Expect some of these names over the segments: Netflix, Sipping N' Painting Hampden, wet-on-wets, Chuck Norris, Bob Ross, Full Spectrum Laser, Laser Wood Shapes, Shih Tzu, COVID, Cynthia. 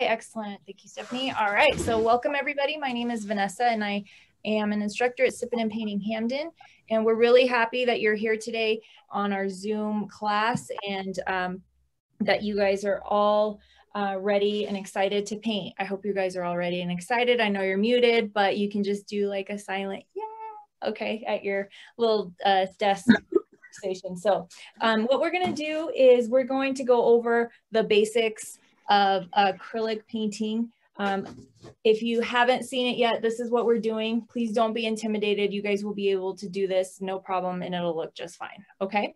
Excellent. Thank you, Stephanie. All right. So welcome, everybody. My name is Vanessa, and I am an instructor at Sipping N' Painting Hampden. And we're really happy that you're here today on our Zoom class, and that you guys are all ready and excited to paint. I hope you guys are all ready and excited. I know you're muted, but you can just do like a silent, yeah, okay, at your little desk. Station. So what we're going to do is we're going to go over the basics of acrylic painting. If you haven't seen it yet, this is what we're doing. Please don't be intimidated. You guys will be able to do this, no problem, and it'll look just fine. Okay.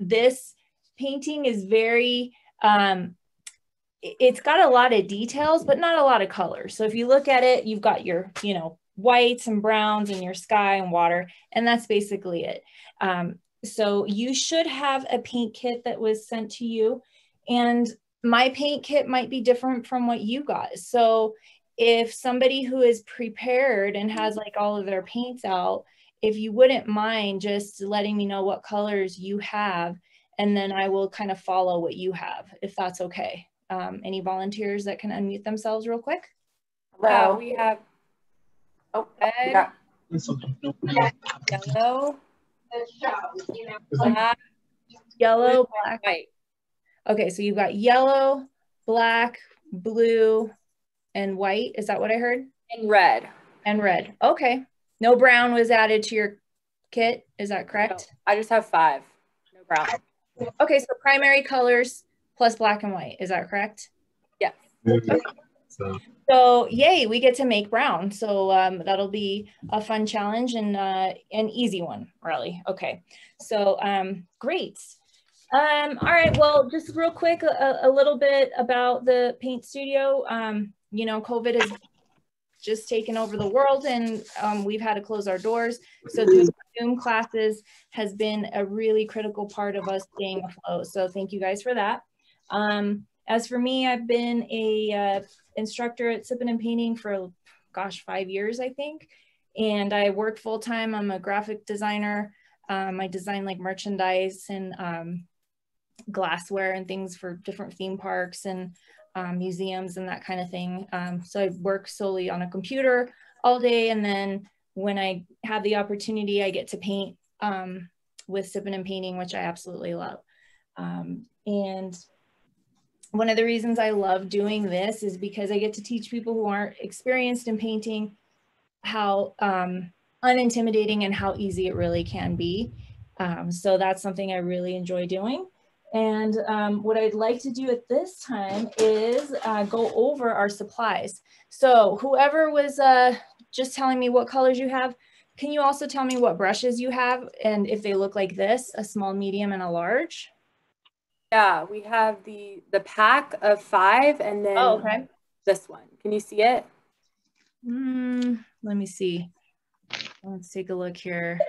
This painting is very, it's got a lot of details, but not a lot of colors. So if you look at it, you've got your, you know, whites and browns and your sky and water, and that's basically it. So you should have a paint kit that was sent to you, and my paint kit might be different from what you got. So if somebody who is prepared and has like all of their paints out, if you wouldn't mind just letting me know what colors you have, and then I will kind of follow what you have, if that's okay. Any volunteers that can unmute themselves real quick? Hello. We have red, yellow, black, yellow, black, white. Okay, so you've got yellow, black, blue, and white. Is that what I heard? And red. And red. Okay. No brown was added to your kit. Is that correct? No, I just have 5. No brown. Okay, so primary colors plus black and white. Is that correct? Yes. Okay. So yay, we get to make brown. So that'll be a fun challenge and an easy one, really. Okay, so great. All right, well, just real quick, a little bit about the paint studio. You know, COVID has just taken over the world, and we've had to close our doors. So doing Zoom classes has been a really critical part of us staying afloat. So thank you guys for that. As for me, I've been a instructor at Sipping N' Painting for, gosh, 5 years, I think. And I work full time. I'm a graphic designer. I design like merchandise and glassware and things for different theme parks and museums and that kind of thing. So I work solely on a computer all day. And then when I have the opportunity, I get to paint with Sipping N' Painting, which I absolutely love. And one of the reasons I love doing this is because I get to teach people who aren't experienced in painting how unintimidating and how easy it really can be. So that's something I really enjoy doing. And what I'd like to do at this time is go over our supplies. So whoever was just telling me what colors you have, can you also tell me what brushes you have and if they look like this, a small, medium, and a large? Yeah, we have the pack of 5, and then oh, okay, this one. Can you see it? Let me see. Let's take a look here.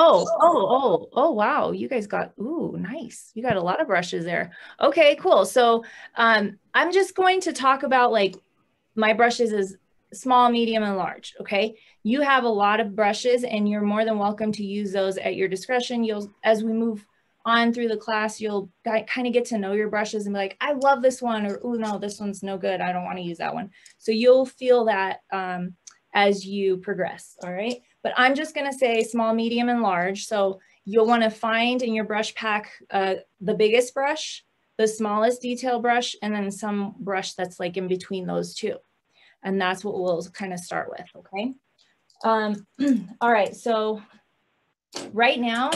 Oh, wow. You guys got, ooh, nice. You got a lot of brushes there. Okay, cool. So I'm just going to talk about like my brushes is small, medium, and large. Okay. You have a lot of brushes, and you're more than welcome to use those at your discretion. You'll, as we move on through the class, you'll kind of get to know your brushes and be like, I love this one, or oh no, this one's no good, I don't want to use that one. So you'll feel that as you progress, all right? But I'm just gonna say small, medium, and large. So you'll wanna find in your brush pack the biggest brush, the smallest detail brush, and then some brush that's like in between those two. And that's what we'll kind of start with, okay? All right, so right now,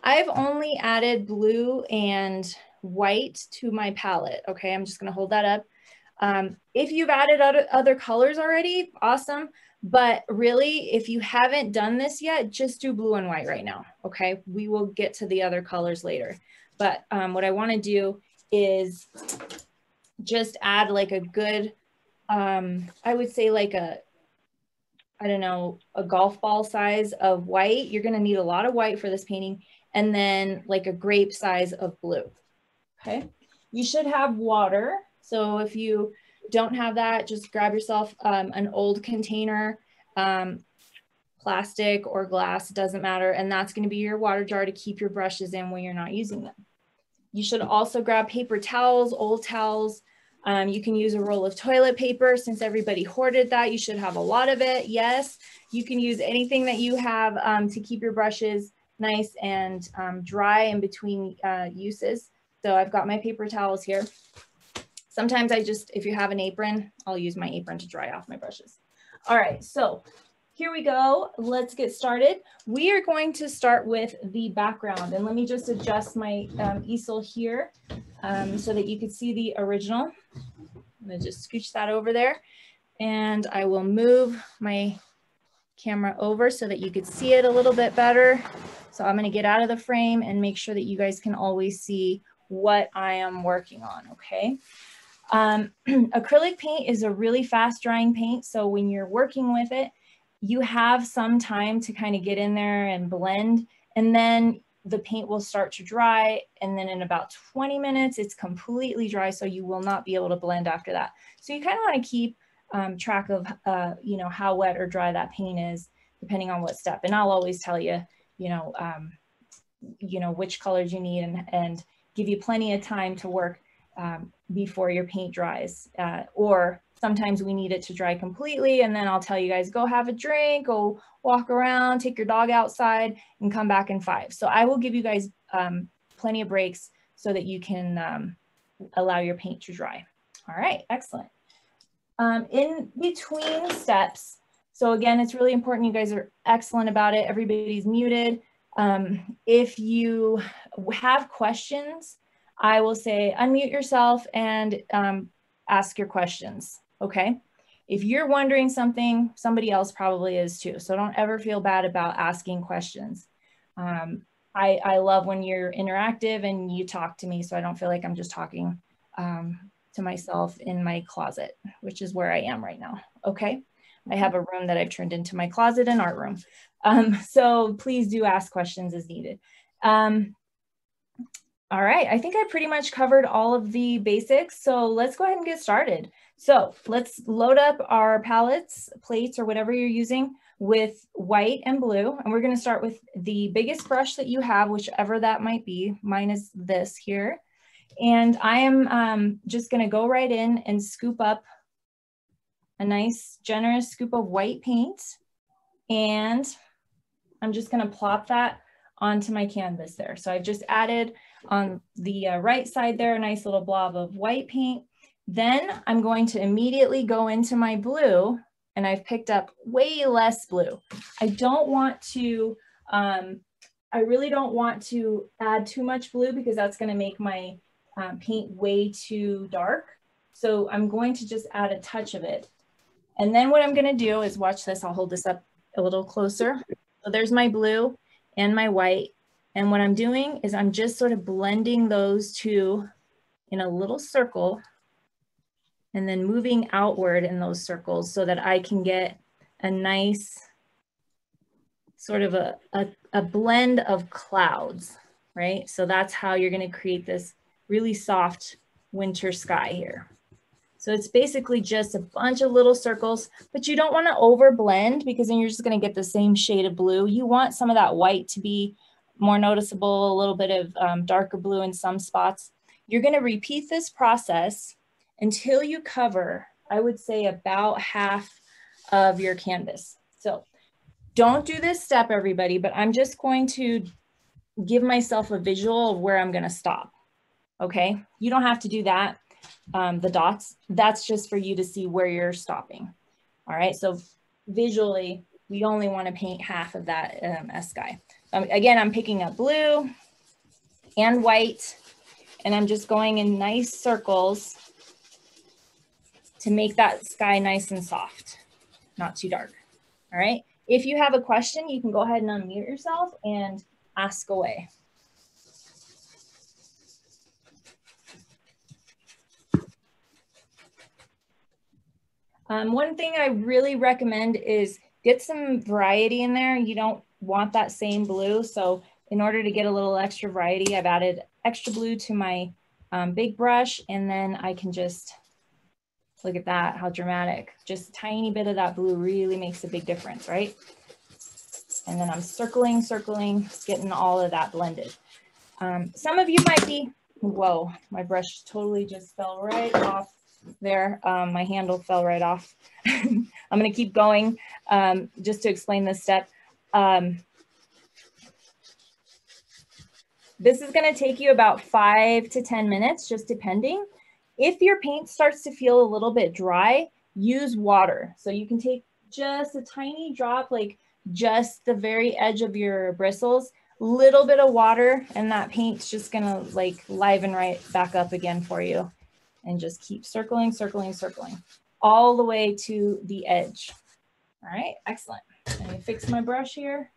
I've only added blue and white to my palette. Okay, I'm just going to hold that up. If you've added other colors already, awesome. But really, if you haven't done this yet, just do blue and white right now. Okay, we will get to the other colors later. But what I want to do is just add like a good, I would say like a, I don't know, a golf ball size of white. You're going to need a lot of white for this painting. And then like a grape size of blue. Okay, you should have water. So if you don't have that, just grab yourself an old container, plastic or glass, doesn't matter. And that's going to be your water jar to keep your brushes in when you're not using them. You should also grab paper towels, old towels. You can use a roll of toilet paper. Since everybody hoarded that, you should have a lot of it. Yes, you can use anything that you have to keep your brushes nice and dry in between uses. So I've got my paper towels here. Sometimes I just, if you have an apron, I'll use my apron to dry off my brushes. All right, so here we go. Let's get started. We are going to start with the background, and let me just adjust my easel here so that you can see the original. I'm gonna just scooch that over there, and I will move my camera over so that you could see it a little bit better. So I'm gonna get out of the frame and make sure that you guys can always see what I am working on, okay? Acrylic paint is a really fast drying paint. So when you're working with it, you have some time to kind of get in there and blend, and then the paint will start to dry, and then in about 20 minutes it's completely dry, so you will not be able to blend after that. So you kind of want to keep track of you know, how wet or dry that paint is depending on what step. And I'll always tell you, you know which colors you need, and give you plenty of time to work before your paint dries, or sometimes we need it to dry completely, and then I'll tell you guys, go have a drink, go walk around, take your dog outside, and come back in 5. So I will give you guys plenty of breaks so that you can allow your paint to dry. All right, excellent. In between steps, so again, it's really important, you guys are excellent about it, everybody's muted. If you have questions, I will say unmute yourself and ask your questions, okay? If you're wondering something, somebody else probably is too. So don't ever feel bad about asking questions. I love when you're interactive and you talk to me, so I don't feel like I'm just talking to myself in my closet, which is where I am right now, okay? I have a room that I've turned into my closet and art room. So please do ask questions as needed. All right, I think I pretty much covered all of the basics, so let's go ahead and get started. So let's load up our palettes, plates, or whatever you're using with white and blue, and we're gonna start with the biggest brush that you have, whichever that might be. Mine is this here, and I am just gonna go right in and scoop up a nice, generous scoop of white paint, and I'm just gonna plop that onto my canvas there. So I've just added on the right side there a nice little blob of white paint. Then I'm going to immediately go into my blue, and I've picked up way less blue. I don't want to, I really don't want to add too much blue because that's gonna make my paint way too dark. So I'm going to just add a touch of it. And then what I'm gonna do is, watch this, I'll hold this up a little closer. So there's my blue and my white. And what I'm doing is I'm just sort of blending those two in a little circle and then moving outward in those circles so that I can get a nice sort of a blend of clouds, right? So that's how you're gonna create this really soft winter sky here. So it's basically just a bunch of little circles, but you don't want to over blend because then you're just going to get the same shade of blue. You want some of that white to be more noticeable, a little bit of darker blue in some spots. You're going to repeat this process until you cover, I would say, about half of your canvas. So don't do this step, everybody, but I'm just going to give myself a visual of where I'm going to stop. Okay, you don't have to do that. The dots, that's just for you to see where you're stopping. All right, so visually, we only want to paint half of that sky. Again, I'm picking up blue and white, and I'm just going in nice circles to make that sky nice and soft, not too dark. All right, if you have a question, you can go ahead and unmute yourself and ask away. One thing I really recommend is get some variety in there. You don't want that same blue. So in order to get a little extra variety, I've added extra blue to my big brush, and then I can just, look at that, how dramatic. Just a tiny bit of that blue really makes a big difference, right? And then I'm circling, getting all of that blended. Some of you might be Whoa, my brush totally just fell right off there. My handle fell right off. I'm going to keep going just to explain this step. This is going to take you about 5 to 10 minutes, just depending. If your paint starts to feel a little bit dry, use water. So you can take just a tiny drop, like just the very edge of your bristles, little bit of water, and that paint's just gonna like liven right back up again for you. And just keep circling, circling, circling, all the way to the edge. All right, excellent. Let me fix my brush here.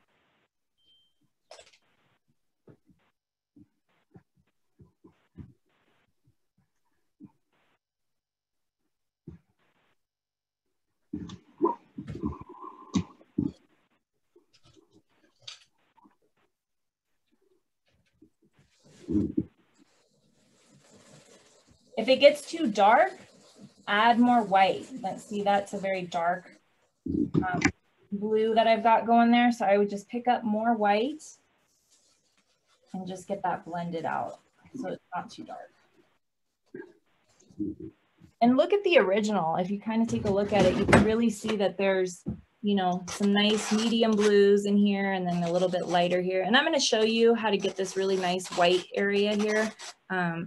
If it gets too dark, add more white. Let's see, that's a very dark blue that I've got going there. So I would just pick up more white and just get that blended out so it's not too dark. And look at the original. If you kind of take a look at it, you can really see that there's, you know, some nice medium blues in here and then a little bit lighter here. And I'm going to show you how to get this really nice white area here.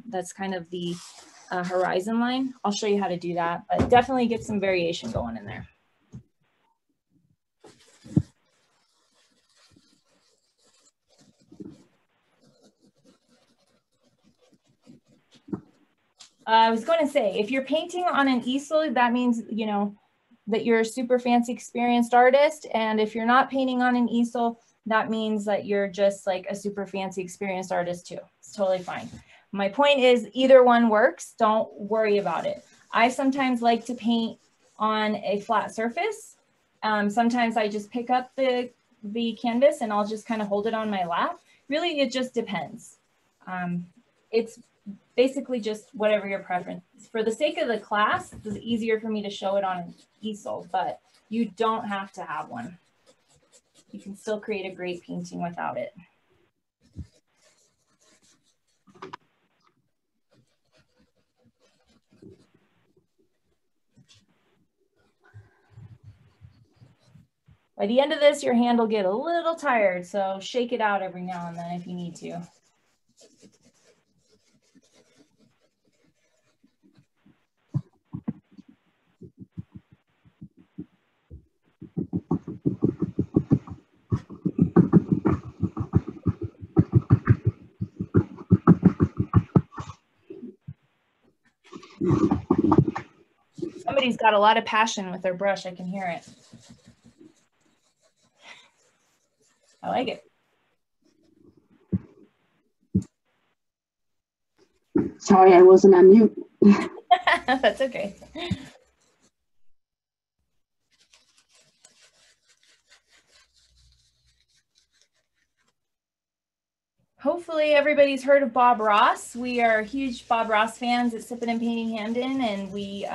That's kind of the horizon line. I'll show you how to do that, but definitely get some variation going in there. I was going to say, if you're painting on an easel, that means, you know, that you're a super fancy experienced artist. And if you're not painting on an easel, that means that you're just like a super fancy experienced artist too. It's totally fine. My point is either one works. Don't worry about it. I sometimes like to paint on a flat surface. Sometimes I just pick up the canvas and I'll just kind of hold it on my lap. Really, it just depends. It's basically just whatever your preference is. For the sake of the class, it's easier for me to show it on an easel, but you don't have to have one. You can still create a great painting without it. By the end of this, your hand will get a little tired, so shake it out every now and then if you need to. Somebody's got a lot of passion with their brush. I can hear it. I like it. Sorry, I wasn't on mute. That's okay. Hopefully everybody's heard of Bob Ross. We are huge Bob Ross fans at Sipping N' Painting Hampden, and we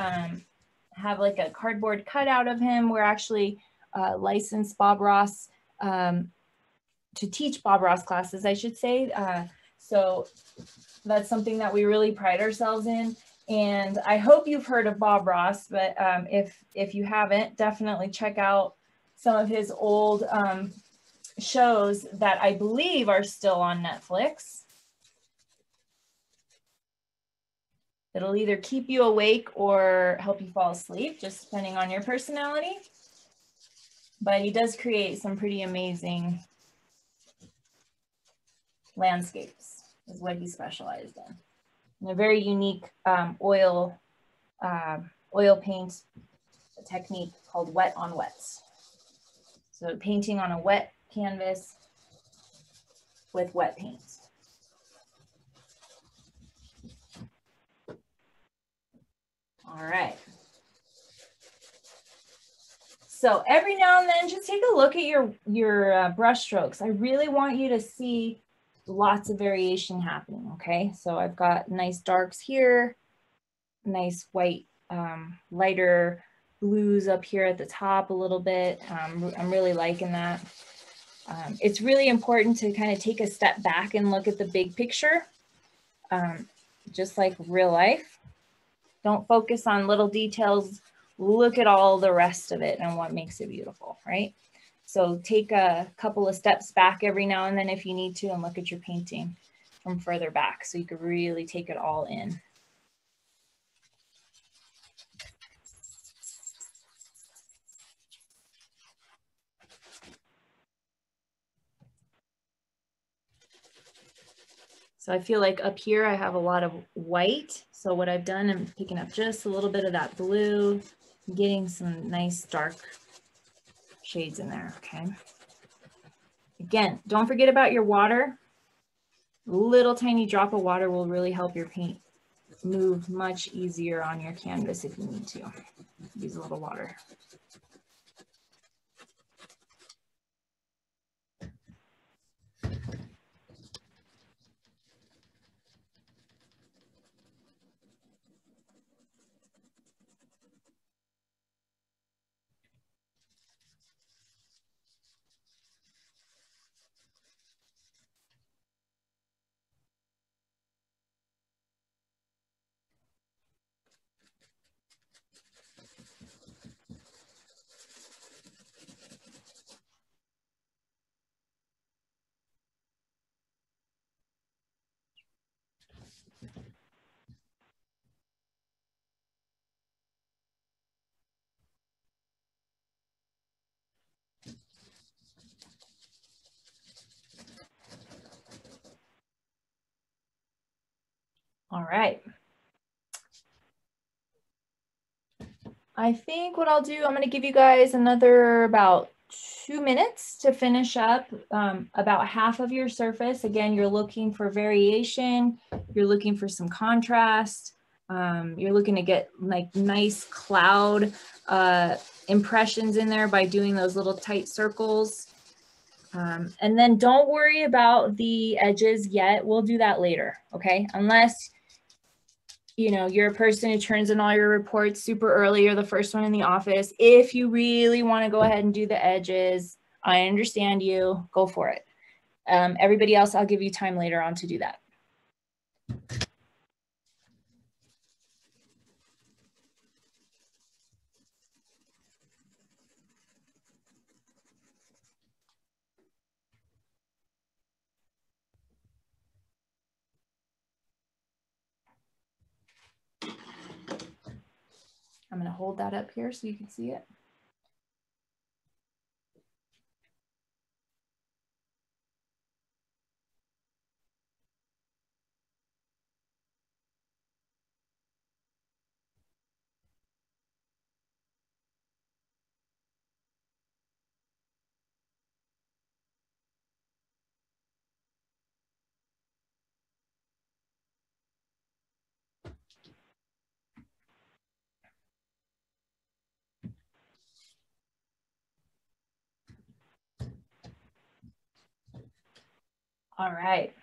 have like a cardboard cutout of him. We're actually licensed Bob Ross to teach Bob Ross classes, I should say. So that's something that we really pride ourselves in. And I hope you've heard of Bob Ross, but if you haven't, definitely check out some of his old shows that I believe are still on Netflix. It'll either keep you awake or help you fall asleep, just depending on your personality. But he does create some pretty amazing landscapes, is what he specialized in. And a very unique oil paint technique called wet on wets. So painting on a wet canvas with wet paint. All right. So every now and then, just take a look at your brush strokes. I really want you to see lots of variation happening, okay? So I've got nice darks here, nice white, lighter blues up here at the top a little bit. I'm really liking that. It's really important to kind of take a step back and look at the big picture just like real life. Don't focus on little details. Look at all the rest of it and what makes it beautiful, right? So take a couple of steps back every now and then if you need to, and look at your painting from further back so you can really take it all in. So I feel like up here I have a lot of white. So what I've done, I'm picking up just a little bit of that blue, getting some nice dark shades in there, okay? Again, don't forget about your water. A little tiny drop of water will really help your paint move much easier on your canvas if you need to. Use a little water. All right. I think what I'll do, I'm going to give you guys another about 2 minutes to finish up about half of your surface. Again, you're looking for variation. You're looking for some contrast. You're looking to get like nice cloud impressions in there by doing those little tight circles. And then don't worry about the edges yet. We'll do that later, okay? Unless you know, you're a person who turns in all your reports super early or the first one in the office. If you really want to go ahead and do the edges, I understand you. Go for it. Everybody else, I'll give you time later on to do that. I'm going to hold that up here so you can see it. All right,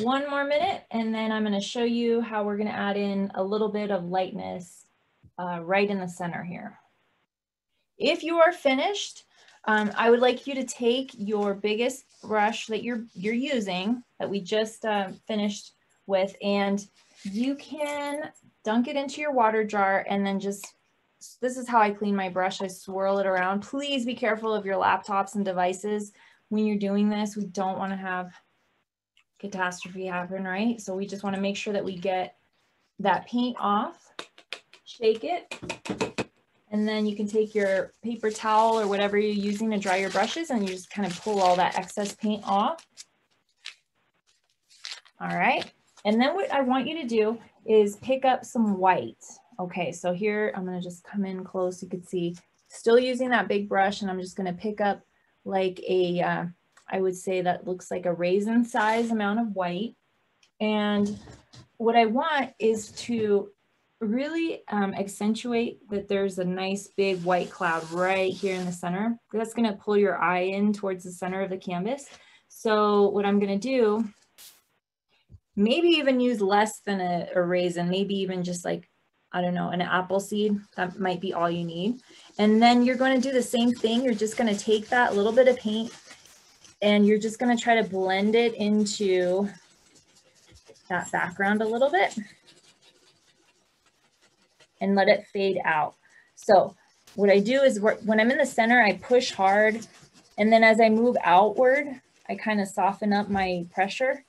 1 more minute, and then I'm going to show you how we're going to add in a little bit of lightness right in the center here. If you are finished, I would like you to take your biggest brush that you're using, that we just finished with, and you can dunk it into your water jar and then just, this is how I clean my brush, I swirl it around. Please be careful of your laptops and devices. When you're doing this, we don't want to have catastrophe happen, right? So we just want to make sure that we get that paint off, shake it, and then you can take your paper towel or whatever you're using to dry your brushes and you just kind of pull all that excess paint off. All right. And then what I want you to do is pick up some white. Okay, so here I'm going to just come in close. You can see, still using that big brush, and I'm just going to pick up like a, I would say that looks like a raisin size amount of white. And what I want is to really accentuate that there's a nice big white cloud right here in the center. That's gonna pull your eye in towards the center of the canvas. So what I'm gonna do, maybe even use less than a raisin, maybe even just like, I don't know, an apple seed, that might be all you need. And then you're going to do the same thing. You're just going to take that little bit of paint and you're just going to try to blend it into that background a little bit and let it fade out. So what I do is when I'm in the center, I push hard, and then as I move outward, I kind of soften up my pressure,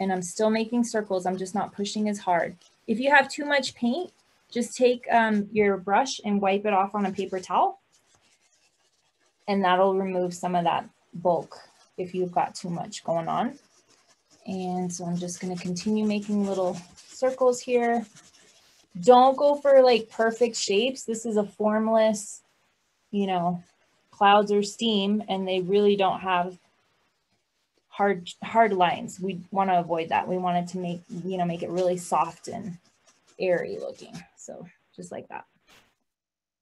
and I'm still making circles. I'm just not pushing as hard. If you have too much paint, just take your brush and wipe it off on a paper towel, and that'll remove some of that bulk if you've got too much going on. And so I'm just going to continue making little circles here. Don't go for like perfect shapes. This is a formless, you know, clouds or steam, and they really don't have hard lines. We want to avoid that. We wanted to make, you know, make it really soft and airy looking. So just like that.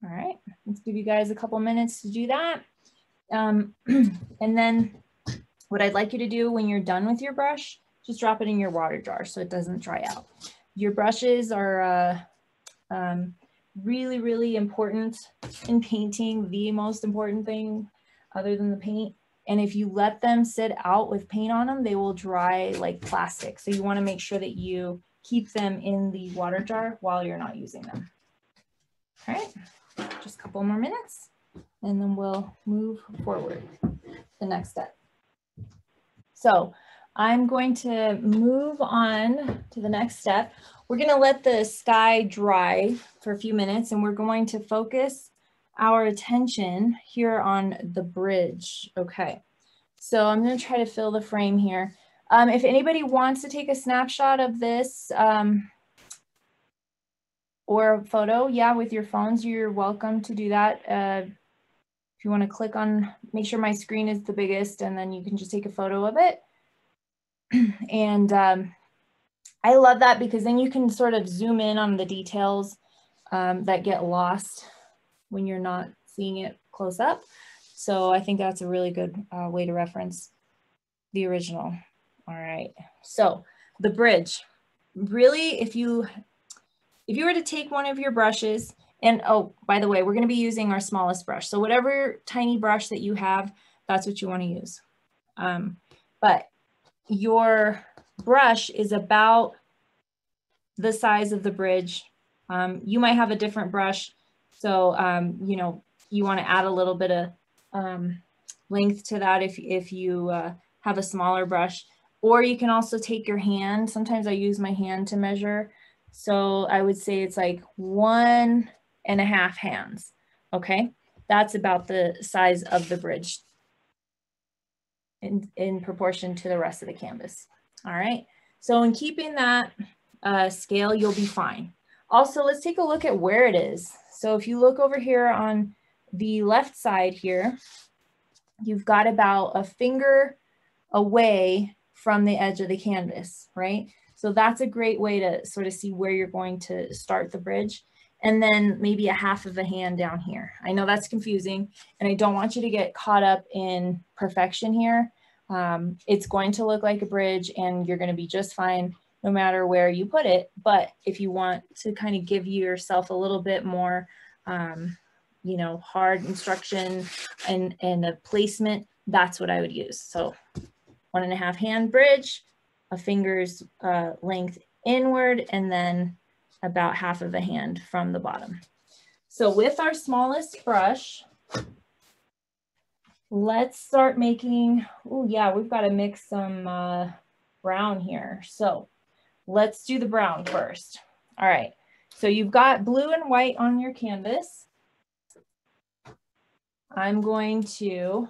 All right, let's give you guys a couple minutes to do that. And then what I'd like you to do when you're done with your brush, just drop it in your water jar so it doesn't dry out. Your brushes are really, really important in painting, the most important thing other than the paint. And if you let them sit out with paint on them, they will dry like plastic. So you want to make sure that you keep them in the water jar while you're not using them. All right, just a couple more minutes, and then we'll move forward the next step. So I'm going to move on to the next step. We're going to let the sky dry for a few minutes, and we're going to focus our attention here on the bridge. Okay, so I'm going to try to fill the frame here. If anybody wants to take a snapshot of this or a photo, yeah, with your phones, you're welcome to do that. If you want to click on, make sure my screen is the biggest, and then you can just take a photo of it. And I love that because then you can sort of zoom in on the details that get lost when you're not seeing it close up. So I think that's a really good way to reference the original. All right, so the bridge. Really, if you were to take one of your brushes, and oh, by the way, we're gonna be using our smallest brush. So whatever tiny brush that you have, that's what you wanna use. But your brush is about the size of the bridge. You might have a different brush, so you know, you want to add a little bit of length to that if you have a smaller brush, or you can also take your hand. Sometimes I use my hand to measure, so I would say it's like 1.5 hands. Okay, that's about the size of the bridge in proportion to the rest of the canvas. All right, so in keeping that scale, you'll be fine. Also, let's take a look at where it is. So if you look over here on the left side here, you've got about a finger away from the edge of the canvas, right? So that's a great way to sort of see where you're going to start the bridge, and then maybe a half of a hand down here. I know that's confusing, and I don't want you to get caught up in perfection here. It's going to look like a bridge, and you're going to be just fine no matter where you put it. But if you want to kind of give yourself a little bit more, you know, hard instruction and a placement, that's what I would use. So 1.5 hand bridge, a finger's length inward, and then about half of a hand from the bottom. So with our smallest brush, let's start making, oh yeah, we've got to mix some brown here. So let's do the brown first. All right, so you've got blue and white on your canvas. I'm going to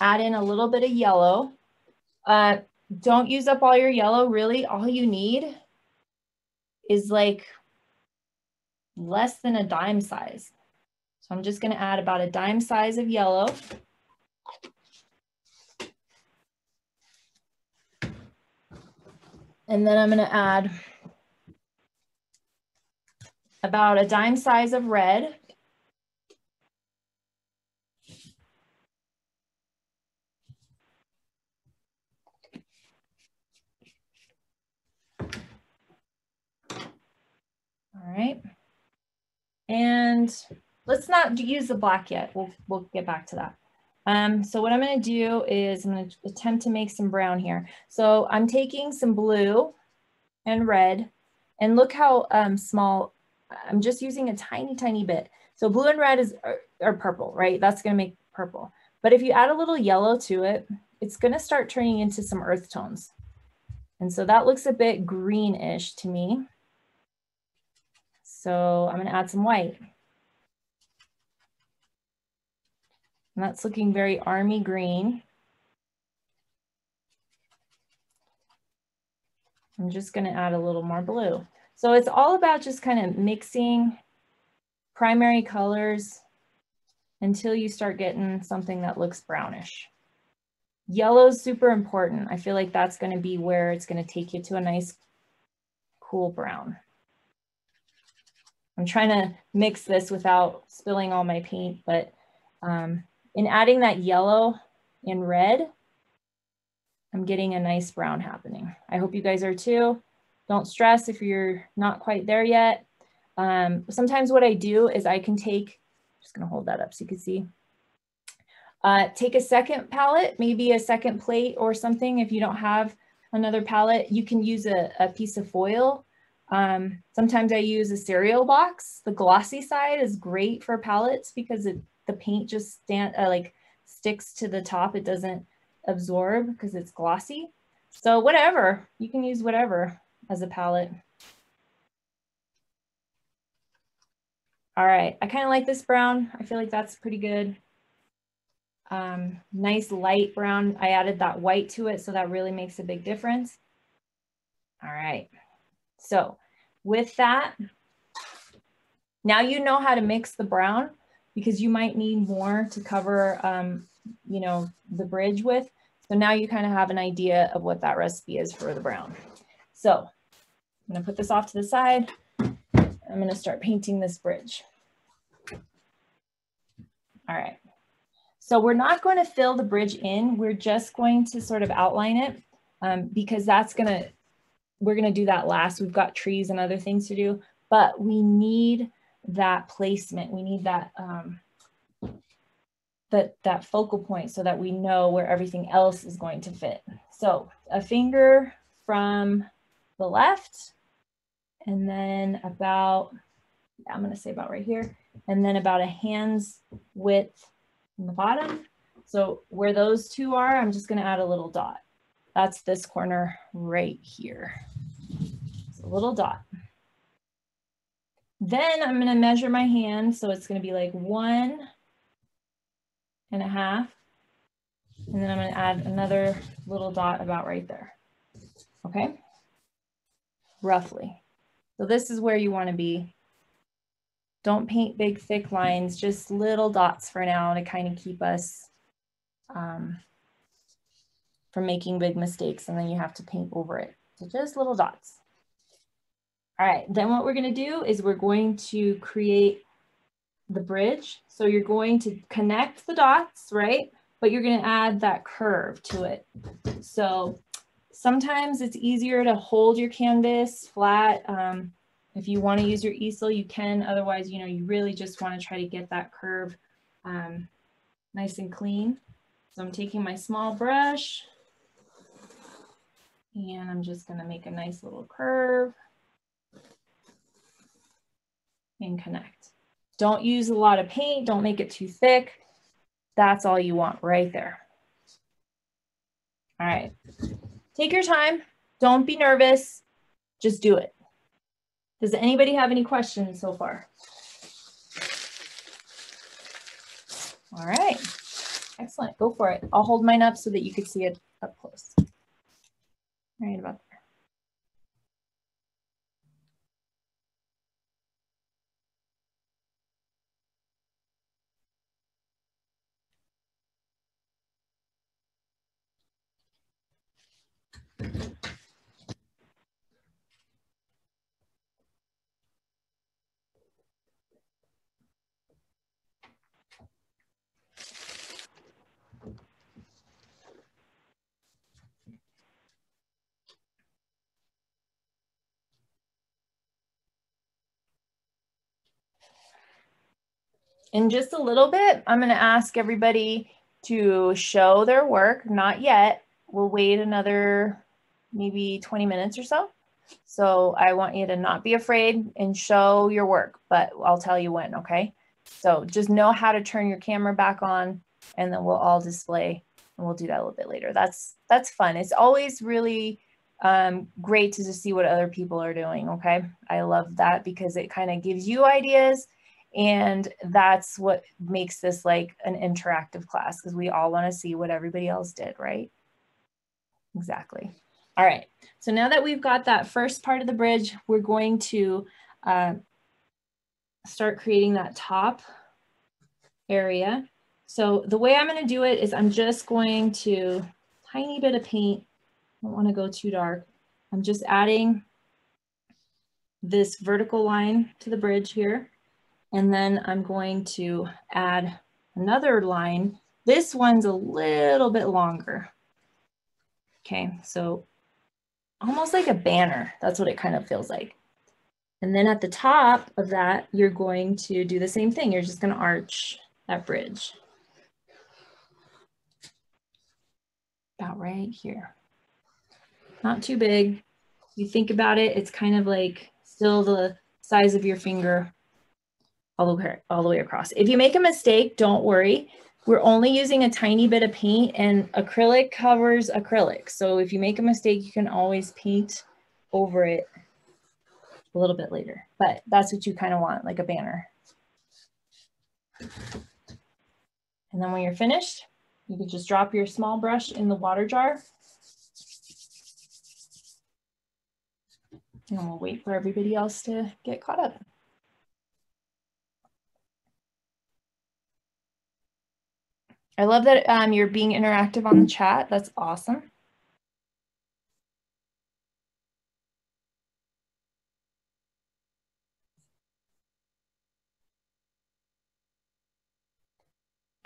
add in a little bit of yellow. Don't use up all your yellow, really. All you need is like less than a dime size. So I'm just gonna add about a dime size of yellow. And then I'm gonna add about a dime size of red. All right, and let's not use the black yet. We'll get back to that. So what I'm going to do is I'm going to attempt to make some brown here. So I'm taking some blue and red, and look how small, I'm just using a tiny, tiny bit. So blue and red are purple, right? That's going to make purple. But if you add a little yellow to it, it's going to start turning into some earth tones. And so that looks a bit greenish to me. So I'm going to add some white. And that's looking very army green. I'm just going to add a little more blue. So it's all about just kind of mixing primary colors until you start getting something that looks brownish. Yellow's super important. I feel like that's going to be where it's going to take you to a nice cool brown. I'm trying to mix this without spilling all my paint, but in adding that yellow and red, I'm getting a nice brown happening. I hope you guys are too. Don't stress if you're not quite there yet. Sometimes what I do is I can take, I'm just gonna hold that up so you can see. Take a second palette, maybe a second plate or something. If you don't have another palette, you can use a piece of foil. Sometimes I use a cereal box. The glossy side is great for palettes because the paint just sticks to the top. It doesn't absorb because it's glossy. So whatever, you can use whatever as a palette. All right, I kind of like this brown. I feel like that's pretty good. Nice light brown. I added that white to it, so that really makes a big difference. All right, so with that, now you know how to mix the brown, because you might need more to cover you know, the bridge with. So now you kind of have an idea of what that recipe is for the brown. So I'm gonna put this off to the side. I'm gonna start painting this bridge. All right, so we're not going to fill the bridge in. We're just going to sort of outline it because we're gonna do that last. We've got trees and other things to do, but we need that placement. We need that, that focal point so that we know where everything else is going to fit. So a finger from the left, and then about, I'm gonna say about right here, and then about a hand's width in the bottom. So where those two are, I'm just gonna add a little dot. That's this corner right here. It's a little dot. Then I'm gonna measure my hand. So it's gonna be like 1.5. And then I'm gonna add another little dot about right there. Okay, roughly. So this is where you wanna be. Don't paint big, thick lines, just little dots for now to kind of keep us from making big mistakes, and then you have to paint over it. So just little dots. All right, then what we're gonna do is we're going to create the bridge. So you're going to connect the dots, right? But you're gonna add that curve to it. So sometimes it's easier to hold your canvas flat. If you wanna use your easel, you can. Otherwise, you know, you really just wanna try to get that curve nice and clean. So I'm taking my small brush and I'm just gonna make a nice little curve and connect. Don't use a lot of paint, don't make it too thick. That's all you want right there. All right, take your time. Don't be nervous, just do it. Does anybody have any questions so far? All right, excellent, go for it. I'll hold mine up so that you can see it up close. Right about there. In just a little bit, I'm going to ask everybody to show their work. Not yet. We'll wait another maybe 20 minutes or so. So I want you to not be afraid and show your work, but I'll tell you when, okay? So just know how to turn your camera back on, and then we'll all display, and we'll do that a little bit later. That's fun. It's always really great to just see what other people are doing, okay? I love that because it kind of gives you ideas, and that's what makes this like an interactive class, because we all want to see what everybody else did, right? Exactly. All right, so now that we've got that first part of the bridge, we're going to start creating that top area. So the way I'm going to do it is I'm just going to tiny bit of paint. I don't want to go too dark. I'm just adding this vertical line to the bridge here, and then I'm going to add another line. This one's a little bit longer. Okay, so almost like a banner. That's what it kind of feels like. And then at the top of that, you're going to do the same thing. You're just going to arch that bridge. About right here. Not too big. You think about it, it's kind of like still the size of your finger all the way across. If you make a mistake, don't worry. We're only using a tiny bit of paint, and acrylic covers acrylic. So if you make a mistake, you can always paint over it a little bit later, but that's what you kind of want, like a banner. And then when you're finished, you can just drop your small brush in the water jar, and we'll wait for everybody else to get caught up. I love that you're being interactive on the chat. That's awesome.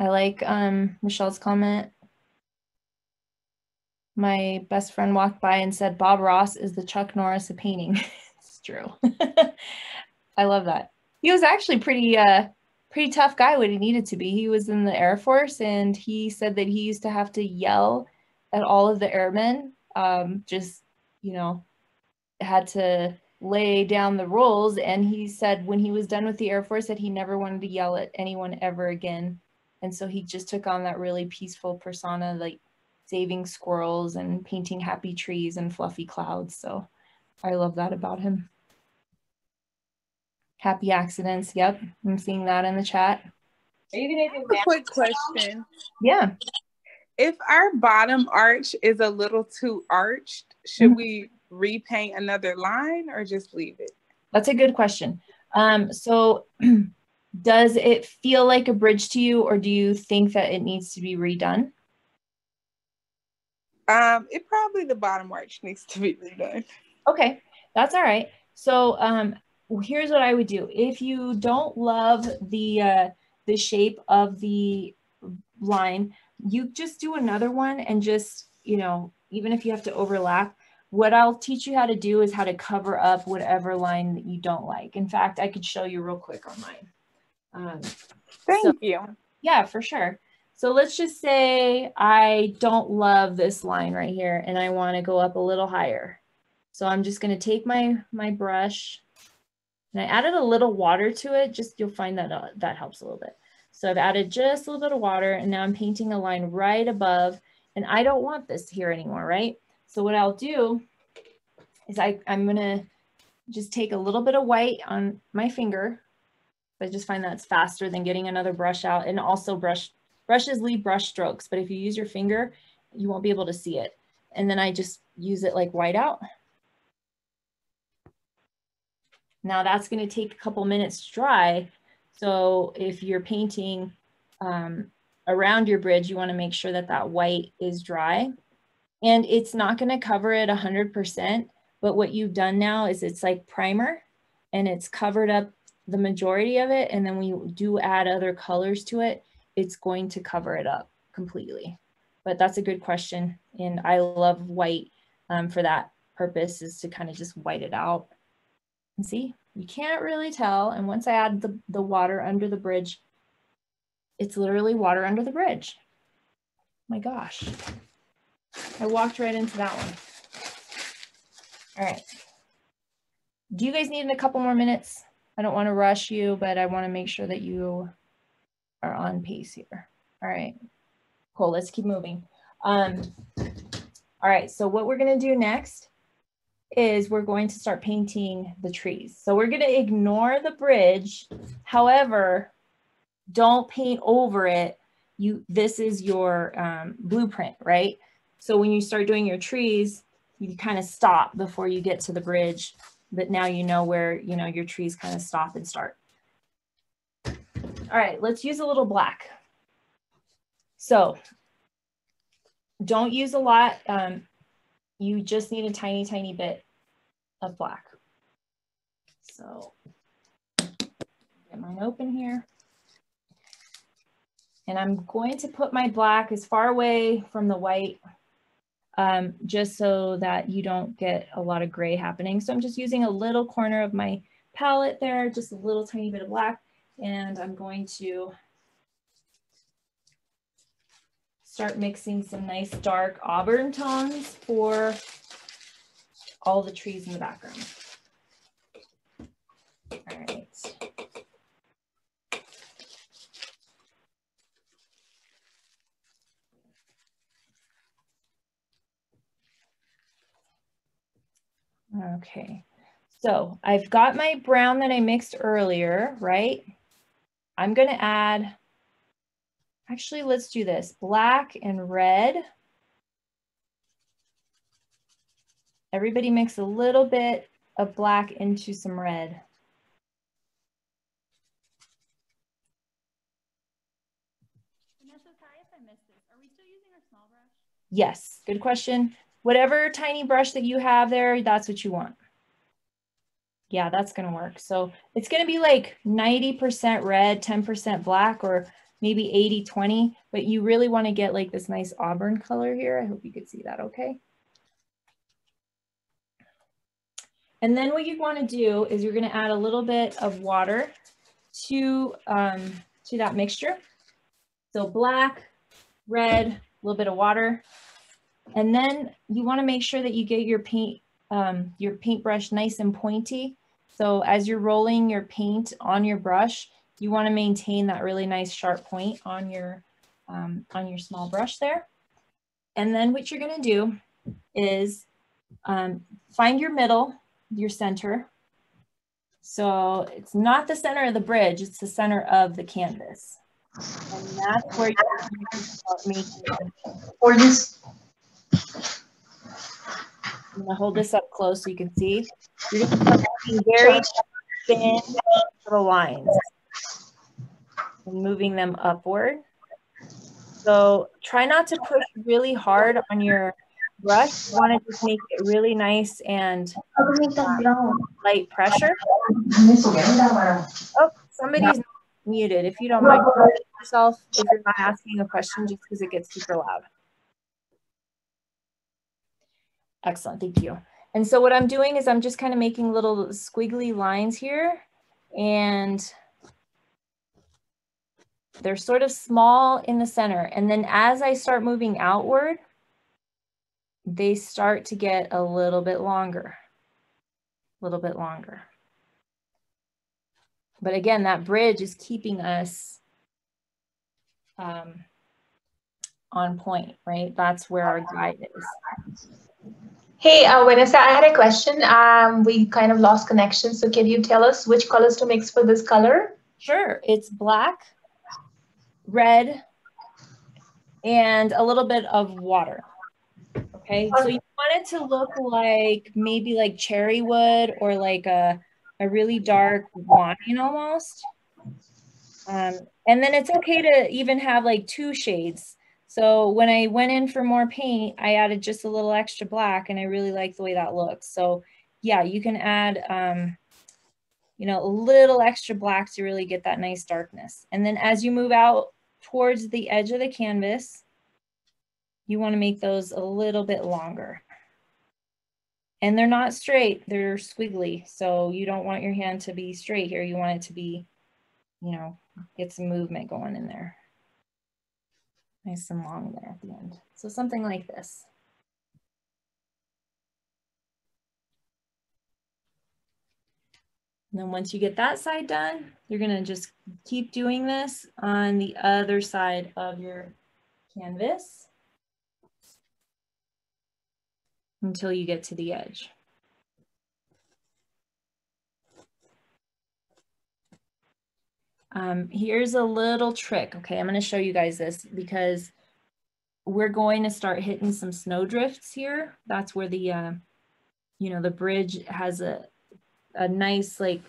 I like Michelle's comment. My best friend walked by and said, Bob Ross is the Chuck Norris of painting. It's true. I love that. He was actually pretty tough guy when he needed to be. He was in the Air Force, and he said that he used to have to yell at all of the airmen. Just, you know, had to lay down the rules. And he said when he was done with the Air Force that he never wanted to yell at anyone ever again. And so he just took on that really peaceful persona, like saving squirrels and painting happy trees and fluffy clouds. So I love that about him. Happy accidents. Yep. I'm seeing that in the chat. Are you going to do a quick question? Yeah. If our bottom arch is a little too arched, should we repaint another line or just leave it? That's a good question. So does it feel like a bridge to you, or do you think that it needs to be redone? It probably the bottom arch needs to be redone. Okay. That's all right. So, here's what I would do. If you don't love the shape of the line, you just do another one, and just, you know, even if you have to overlap, what I'll teach you how to do is how to cover up whatever line that you don't like. In fact, I could show you real quick on mine. Thank you. Yeah, for sure. So let's just say I don't love this line right here, and I want to go up a little higher. So I'm just going to take my brush, and I added a little water to it. Just, you'll find that that helps a little bit. So I've added just a little bit of water, and now I'm painting a line right above, and I don't want this here anymore, right? So what I'll do is I'm gonna just take a little bit of white on my finger. I just find that's faster than getting another brush out, and also brushes leave brush strokes, but if you use your finger, you won't be able to see it. And then I just use it like white out. Now that's going to take a couple minutes to dry. So if you're painting around your bridge, you want to make sure that that white is dry, and it's not going to cover it 100%. But what you've done now is it's like primer, and it's covered up the majority of it. And then when you do add other colors to it, it's going to cover it up completely. But that's a good question. And I love white for that purpose, is to kind of just white it out. And see, you can't really tell. And once I add the water under the bridge, it's literally water under the bridge. my gosh. I walked right into that one. All right. Do you guys need a couple more minutes? I don't want to rush you, but I want to make sure that you are on pace here. All right, cool, let's keep moving. All right, so what we're gonna do next is we're going to start painting the trees. So we're gonna ignore the bridge. However, don't paint over it. This is your blueprint, right? So when you start doing your trees, you kind of stop before you get to the bridge, but now you know where, you know, your trees kind of stop and start. All right, let's use a little black. So don't use a lot. You just need a tiny, tiny bit of black. So get mine open here. And I'm going to put my black as far away from the white, just so that you don't get a lot of gray happening. So I'm just using a little corner of my palette there, just a little tiny bit of black. And I'm going to start mixing some nice dark auburn tones for all the trees in the background. All right. Okay, so I've got my brown that I mixed earlier, right? I'm going to add, actually, let's do this, black and red. Everybody mix a little bit of black into some red. Vanessa, sorry if I missed this. Are we still using our small brush? Yes, good question. Whatever tiny brush that you have there, that's what you want. Yeah, that's going to work. So it's going to be like 90% red, 10% black, or maybe 80-20, but you really want to get like this nice auburn color here. I hope you could see that okay. And then what you want to do is you're going to add a little bit of water to that mixture. So black, red, a little bit of water. And then you want to make sure that you get your paintbrush nice and pointy. So as you're rolling your paint on your brush, you want to maintain that really nice sharp point on your small brush there. And then what you're going to do is find your middle, your center. So it's not the center of the bridge, it's the center of the canvas. And that's where you start making it. Or just I'm going to hold this up close so you can see. You're going to start making very thin little lines and moving them upward. So try not to push really hard on your brush. You want to just make it really nice and light pressure. Oh, somebody's muted. If you don't mind yourself, if you're not asking a question just because it gets super loud. Excellent, thank you. And so what I'm doing is I'm just kind of making little squiggly lines here, and they're sort of small in the center. And then as I start moving outward, they start to get a little bit longer, But again, that bridge is keeping us on point, right? That's where our guide is. Hey, Vanessa, I had a question. We kind of lost connection. So can you tell us which colors to mix for this color? Sure. It's black, red, and a little bit of water. Okay. So you want it to look like maybe like cherry wood or like a really dark wine almost. And then it's okay to even have like two shades. So when I went in for more paint, I added just a little extra black, and I really like the way that looks. So yeah, you can add, you know, a little extra black to really get that nice darkness. And then as you move out towards the edge of the canvas, you want to make those a little bit longer. And they're not straight, they're squiggly. So you don't want your hand to be straight here. You want it to be, you know, get some movement going in there. nice and long there at the end. So something like this. And then once you get that side done, you're gonna just keep doing this on the other side of your canvas until you get to the edge. Here's a little trick, okay? I'm gonna show you guys this because we're going to start hitting some snowdrifts here. That's where the, you know, the bridge has a nice like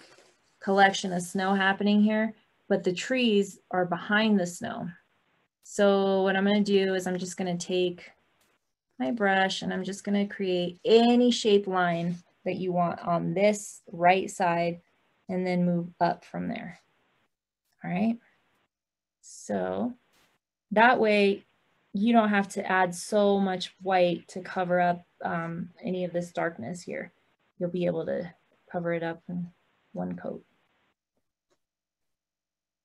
collection of snow happening here, but the trees are behind the snow. So what I'm gonna do is I'm just gonna take my brush and I'm just gonna create any shape line that you want on this right side and then move up from there. All right, so that way you don't have to add so much white to cover up any of this darkness here. You'll be able to cover it up in one coat.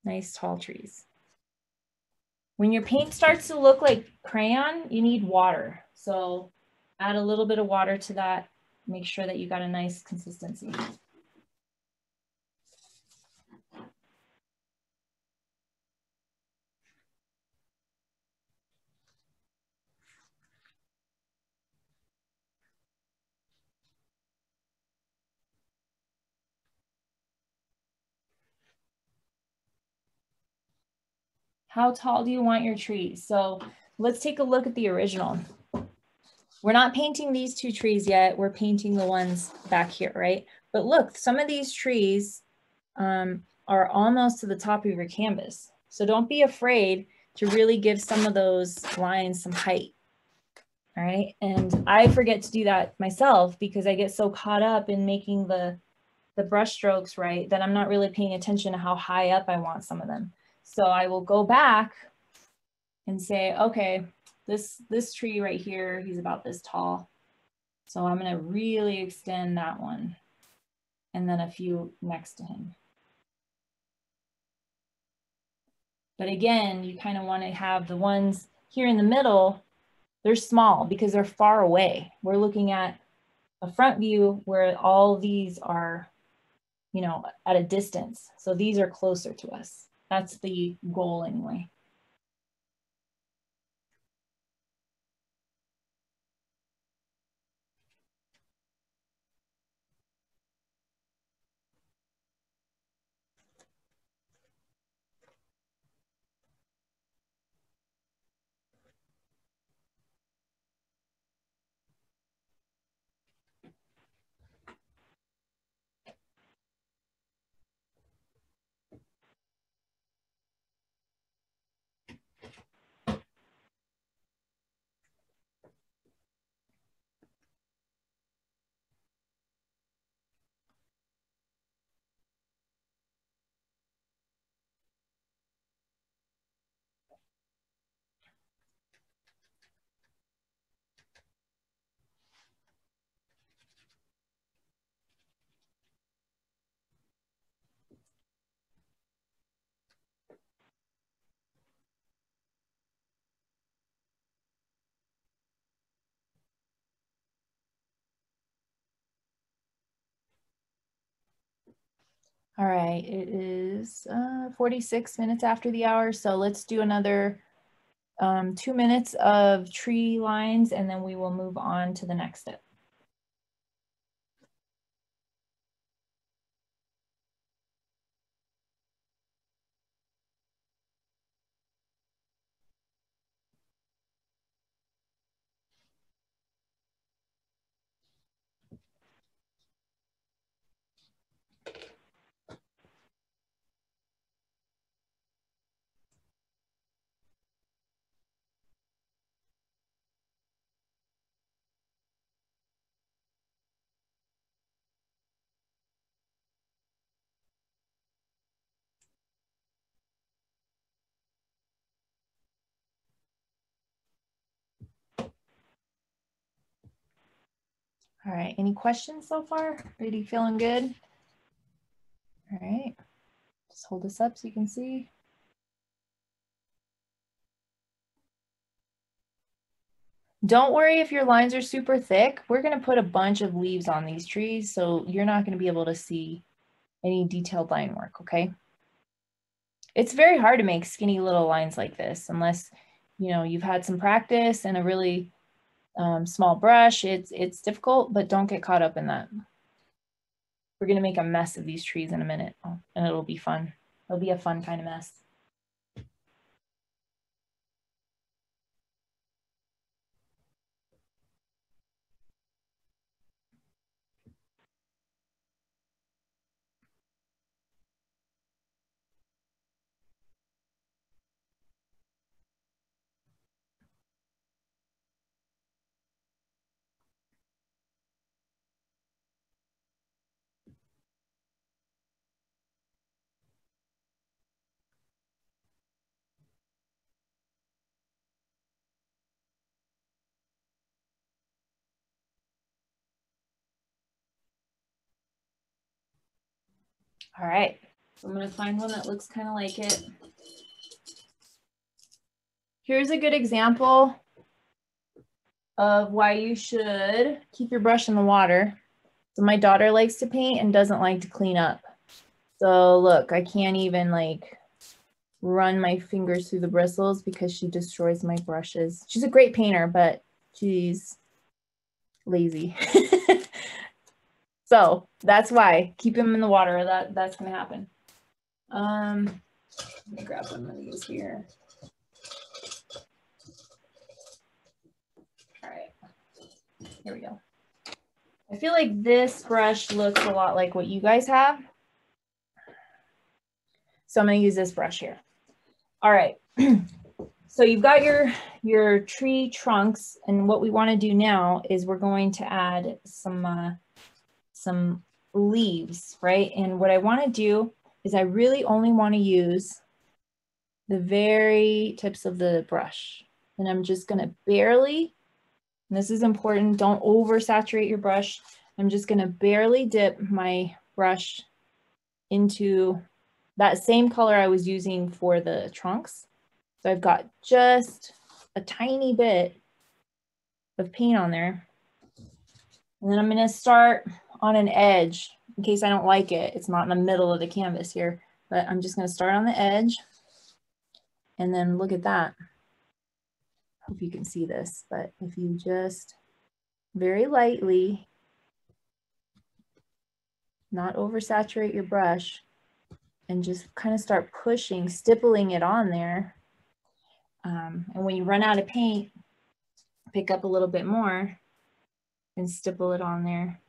Nice tall trees. When your paint starts to look like crayon, you need water. So add a little bit of water to that. Make sure that you got a nice consistency. How tall do you want your trees? So let's take a look at the original. We're not painting these two trees yet. We're painting the ones back here, right? But look, some of these trees are almost to the top of your canvas. So don't be afraid to really give some of those lines some height, all right? And I forget to do that myself because I get so caught up in making the brush strokes right that I'm not really paying attention to how high up I want some of them. So I will go back and say, okay, this tree right here, he's about this tall. So I'm gonna really extend that one and then a few next to him. But again, you kind of want to have the ones here in the middle, they're small because they're far away. We're looking at a front view where all these are, you know, at a distance. So these are closer to us. That's the goal anyway. All right, it is 46 minutes after the hour, so let's do another 2 minutes of tree lines and then we will move on to the next step. All right, any questions so far? Everybody feeling good? All right, just hold this up so you can see. Don't worry if your lines are super thick. We're going to put a bunch of leaves on these trees, so you're not going to be able to see any detailed line work, okay? It's very hard to make skinny little lines like this unless, you know, you've had some practice and a really small brush. It's difficult, but don't get caught up in that. We're going to make a mess of these trees in a minute, and it'll be fun. It'll be a fun kind of mess. All right, so I'm going to find one that looks kind of like it. Here's a good example of why you should keep your brush in the water. So my daughter likes to paint and doesn't like to clean up. So look, I can't even like run my fingers through the bristles because she destroys my brushes. She's a great painter, but she's lazy. So that's why, keep them in the water, that's gonna happen. Let me grab one of these here. All right, here we go. I feel like this brush looks a lot like what you guys have. So I'm gonna use this brush here. All right, so you've got your tree trunks, and what we wanna do now is we're going to add some leaves, right? And what I want to do is I really only want to use the very tips of the brush. And I'm just going to barely, and this is important, don't oversaturate your brush. I'm just going to barely dip my brush into that same color I was using for the trunks. So I've got just a tiny bit of paint on there. And then I'm going to start on an edge in case I don't like it. It's not in the middle of the canvas here, but I'm just gonna start on the edge and then look at that. Hope you can see this, but if you just very lightly, not oversaturate your brush and just kind of start pushing, stippling it on there. And when you run out of paint, pick up a little bit more and stipple it on there.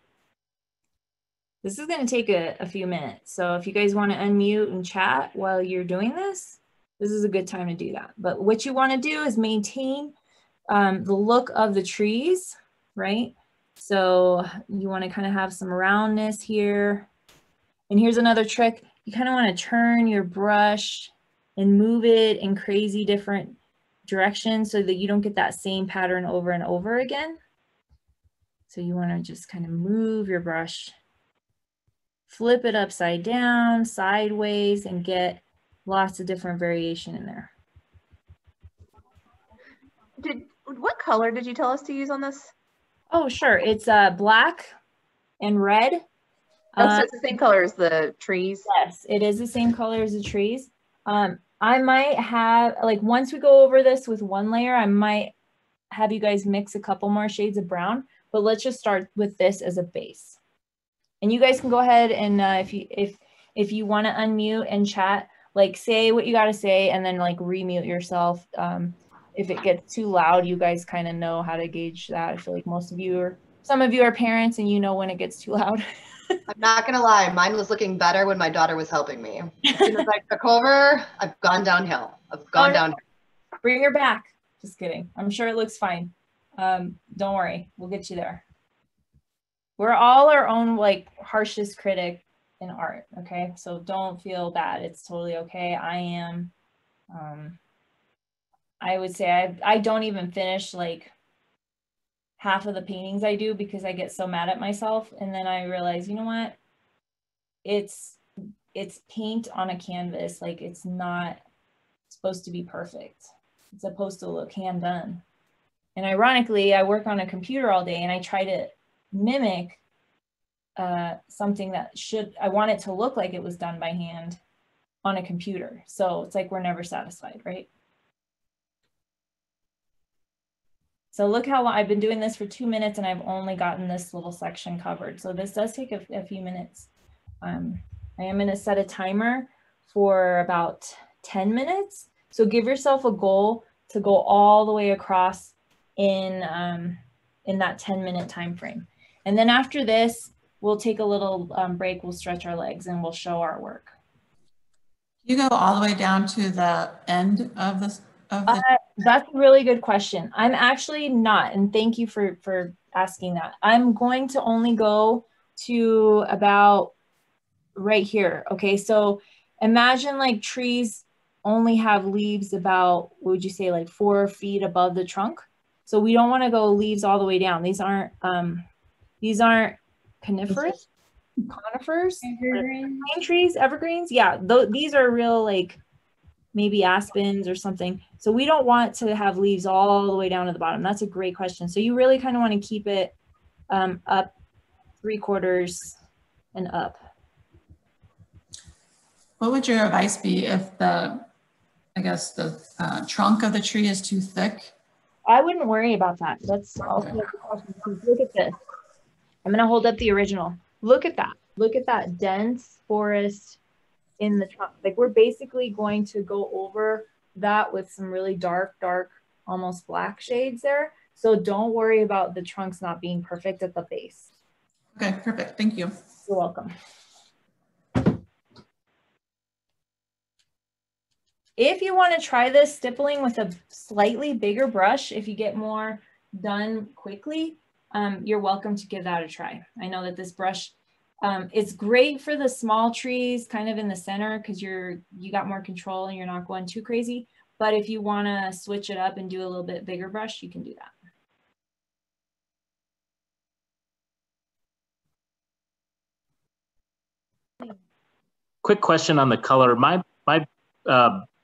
This is going to take a few minutes, so if you guys want to unmute and chat while you're doing this, this is a good time to do that. But what you want to do is maintain the look of the trees, right? So you want to kind of have some roundness here. And here's another trick. You kind of want to turn your brush and move it in crazy different directions so that you don't get that same pattern over and over again. So you want to just kind of move your brush, flip it upside down, sideways, and get lots of different variation in there. What color did you tell us to use on this? Oh, sure. It's black and red. Oh, so it's the same color as the trees? Yes, it is the same color as the trees. I might have, like, once we go over this with one layer, I might have you guys mix a couple more shades of brown, but let's just start with this as a base. And you guys can go ahead and if you want to unmute and chat, like say what you got to say and then like remute yourself. If it gets too loud, you guys kind of know how to gauge that. I feel like most of you are, some of you are parents and you know when it gets too loud. I'm not going to lie. Mine was looking better when my daughter was helping me. As soon as I took over, I've gone downhill. I've gone downhill. Bring her back. Just kidding. I'm sure it looks fine. Don't worry. We'll get you there. We're all our own like harshest critic in art, okay? So don't feel bad, it's totally okay. I am, I would say I don't even finish like half of the paintings I do because I get so mad at myself. And then I realize, you know what? It's paint on a canvas. Like it's not supposed to be perfect. It's supposed to look hand done. And ironically, I work on a computer all day and I try to mimic something that I want it to look like it was done by hand on a computer. So it's like we're never satisfied, right? So look how long, I've been doing this for 2 minutes and I've only gotten this little section covered. So this does take a few minutes. I am gonna set a timer for about 10 minutes. So give yourself a goal to go all the way across in that 10-minute time frame. And then after this, we'll take a little break, we'll stretch our legs and we'll show our work. You go all the way down to the end of this? That's a really good question. I'm actually not, and thank you for asking that. I'm going to only go to about right here, okay? So imagine like trees only have leaves about, what would you say, like 4 feet above the trunk? So we don't want to go leaves all the way down. These aren't coniferous, conifers, evergreens. Pine trees, evergreens. Yeah, these are real, like maybe aspens or something. So we don't want to have leaves all the way down to the bottom. That's a great question. So you really kind of want to keep it up 3/4 and up. What would your advice be if the, I guess the trunk of the tree is too thick? I wouldn't worry about that. That's also look at this. I'm gonna hold up the original. Look at that. Look at that dense forest in the trunk. Like we're basically going to go over that with some really dark, almost black shades there. So don't worry about the trunks not being perfect at the base. Okay, perfect. Thank you. You're welcome. If you want to try this stippling with a slightly bigger brush, if you get more done quickly, you're welcome to give that a try. I know that this brush, it's great for the small trees kind of in the center because you got more control and you're not going too crazy. But if you want to switch it up and do a little bit bigger brush, you can do that. Quick question on the color. My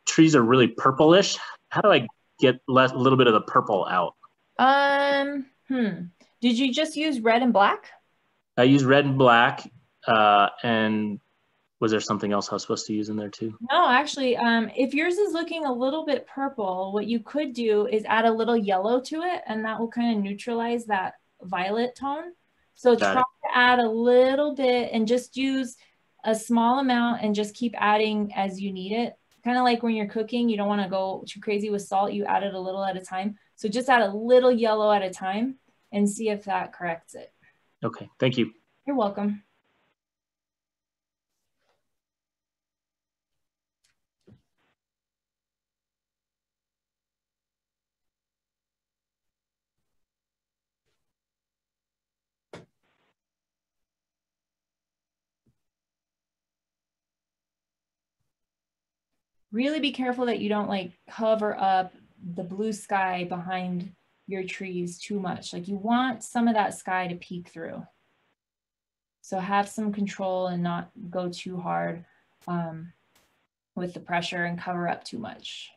trees are really purplish. How do I get a little bit of the purple out? Did you just use red and black? I used red and black. And was there something else I was supposed to use in there too? No, actually, if yours is looking a little bit purple, what you could do is add a little yellow to it and that will kind of neutralize that violet tone. So try to add a little bit and just use a small amount and just keep adding as you need it. Kind of like when you're cooking, you don't want to go too crazy with salt. You add it a little at a time. So just add a little yellow at a time and see if that corrects it. Okay, thank you. You're welcome. Really be careful that you don't like cover up the blue sky behind your trees too much. Like you want some of that sky to peek through. So have some control and not go too hard with the pressure and cover up too much.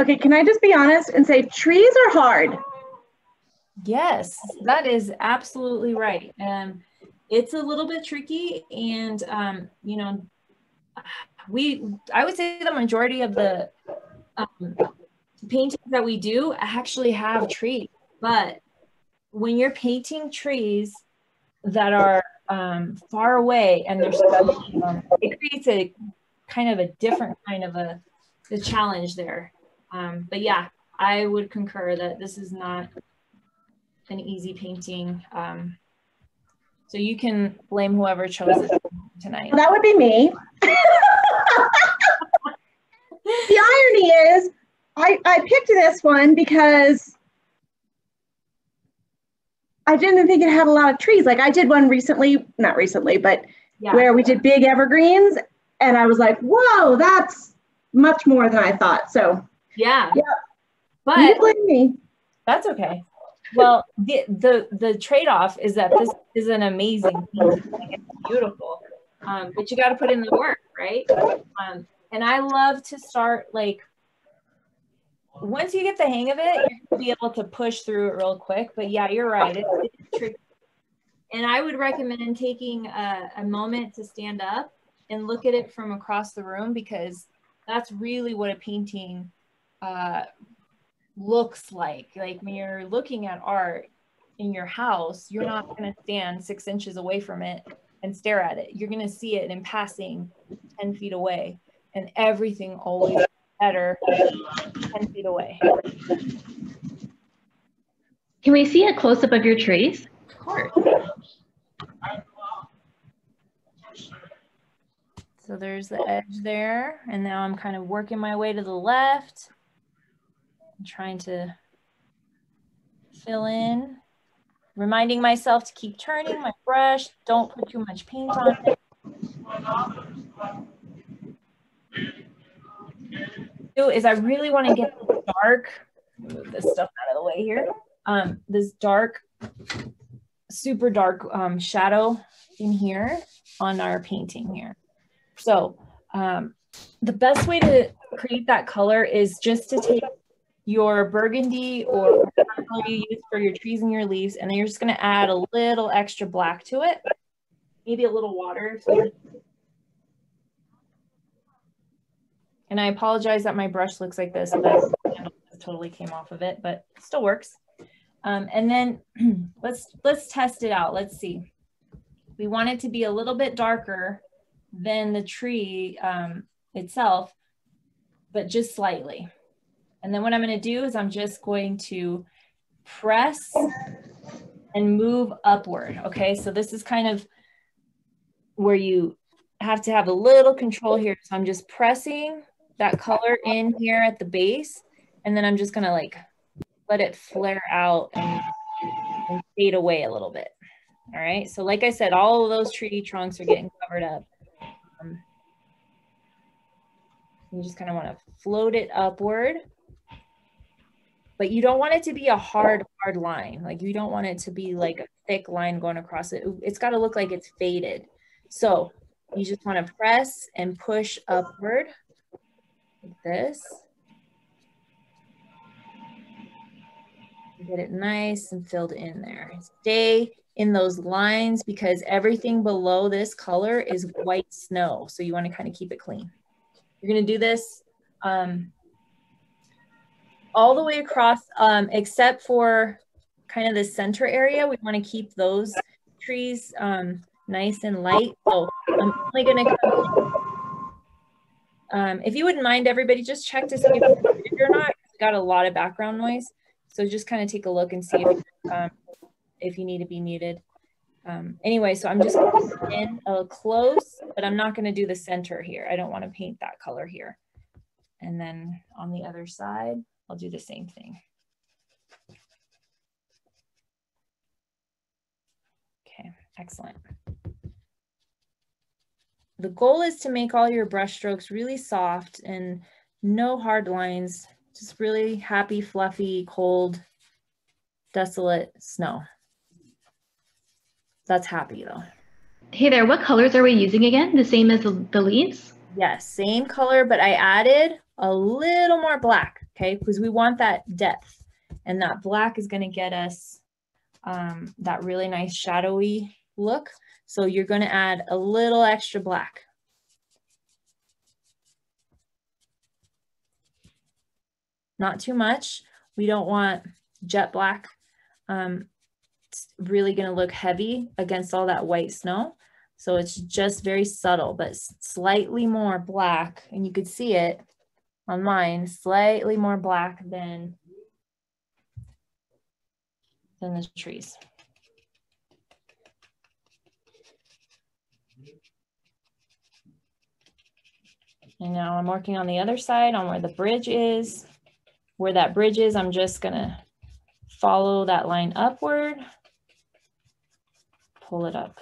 Okay, can I just be honest and say trees are hard? Yes, that is absolutely right. It's a little bit tricky and, you know, I would say the majority of the paintings that we do actually have trees, but when you're painting trees that are far away and there's, it creates a kind of a different kind of a challenge there. But yeah, I would concur that this is not an easy painting. So you can blame whoever chose it tonight. Well, that would be me. irony is I picked this one because I didn't think it had a lot of trees. Like I did one recently, not recently, but yeah, where we did big evergreens, and I was like, whoa, that's much more than I thought. So yeah. But you blame me. That's okay. Well, the trade-off is that this is an amazing thing. It's beautiful. But you got to put in the work, right? And I love to start, like, once you get the hang of it, you'll be able to push through it real quick. But yeah, you're right. It's tricky. And I would recommend taking a moment to stand up and look at it from across the room, because that's really what a painting looks like. Like when you're looking at art in your house, you're not going to stand 6 inches away from it and stare at it. You're going to see it in passing 10 feet away, and everything always looks better 10 feet away. Can we see a close-up of your trees? Of course. So there's the edge there, and now I'm kind of working my way to the left. I'm trying to fill in, reminding myself to keep turning my brush, don't put too much paint on it. I really want to get this dark, move this stuff out of the way here, this dark, super dark shadow in here on our painting here. So the best way to create that color is just to take your burgundy or whatever color you use for your trees and your leaves, and then you're just going to add a little extra black to it, maybe a little water. And I apologize that my brush looks like this, but it totally came off of it, but it still works. And then let's test it out. Let's see. We want it to be a little bit darker than the tree itself, but just slightly. And then what I'm going to do is I'm just going to press and move upward. Okay, so this is kind of where you have to have a little control here. So I'm just pressing that color in here at the base, and then I'm just going to like let it flare out and fade away a little bit. All right, so like I said, all of those tree trunks are getting covered up. You just kind of want to float it upward. But you don't want it to be a hard line. Like you don't want it to be like a thick line going across it. It's got to look like it's faded. So you just want to press and push upward like this. Get it nice and filled in there. Stay in those lines because everything below this color is white snow. So you want to kind of keep it clean. You're going to do this all the way across, except for kind of the center area. We want to keep those trees nice and light. So I'm only going to come, if you wouldn't mind, everybody just check to see if you're not, it's got a lot of background noise. So just kind of take a look and see if you need to be muted. Anyway, so I'm just going to come in a close, but I'm not going to do the center here. I don't want to paint that color here. And then on the other side, I'll do the same thing. Okay, excellent. The goal is to make all your brush strokes really soft and no hard lines, just really happy, fluffy, cold, desolate snow. That's happy though. Hey there, what colors are we using again? The same as the leaves? Yes, same color, but I added a little more black, okay? Because we want that depth, and that black is gonna get us that really nice shadowy look. So you're gonna add a little extra black. Not too much. We don't want jet black. It's really gonna look heavy against all that white snow. So it's just very subtle, but slightly more black, and you could see it on mine, slightly more black than the trees. And now I'm working on the other side on where the bridge is. Where that bridge is, I'm just gonna follow that line upward, pull it up.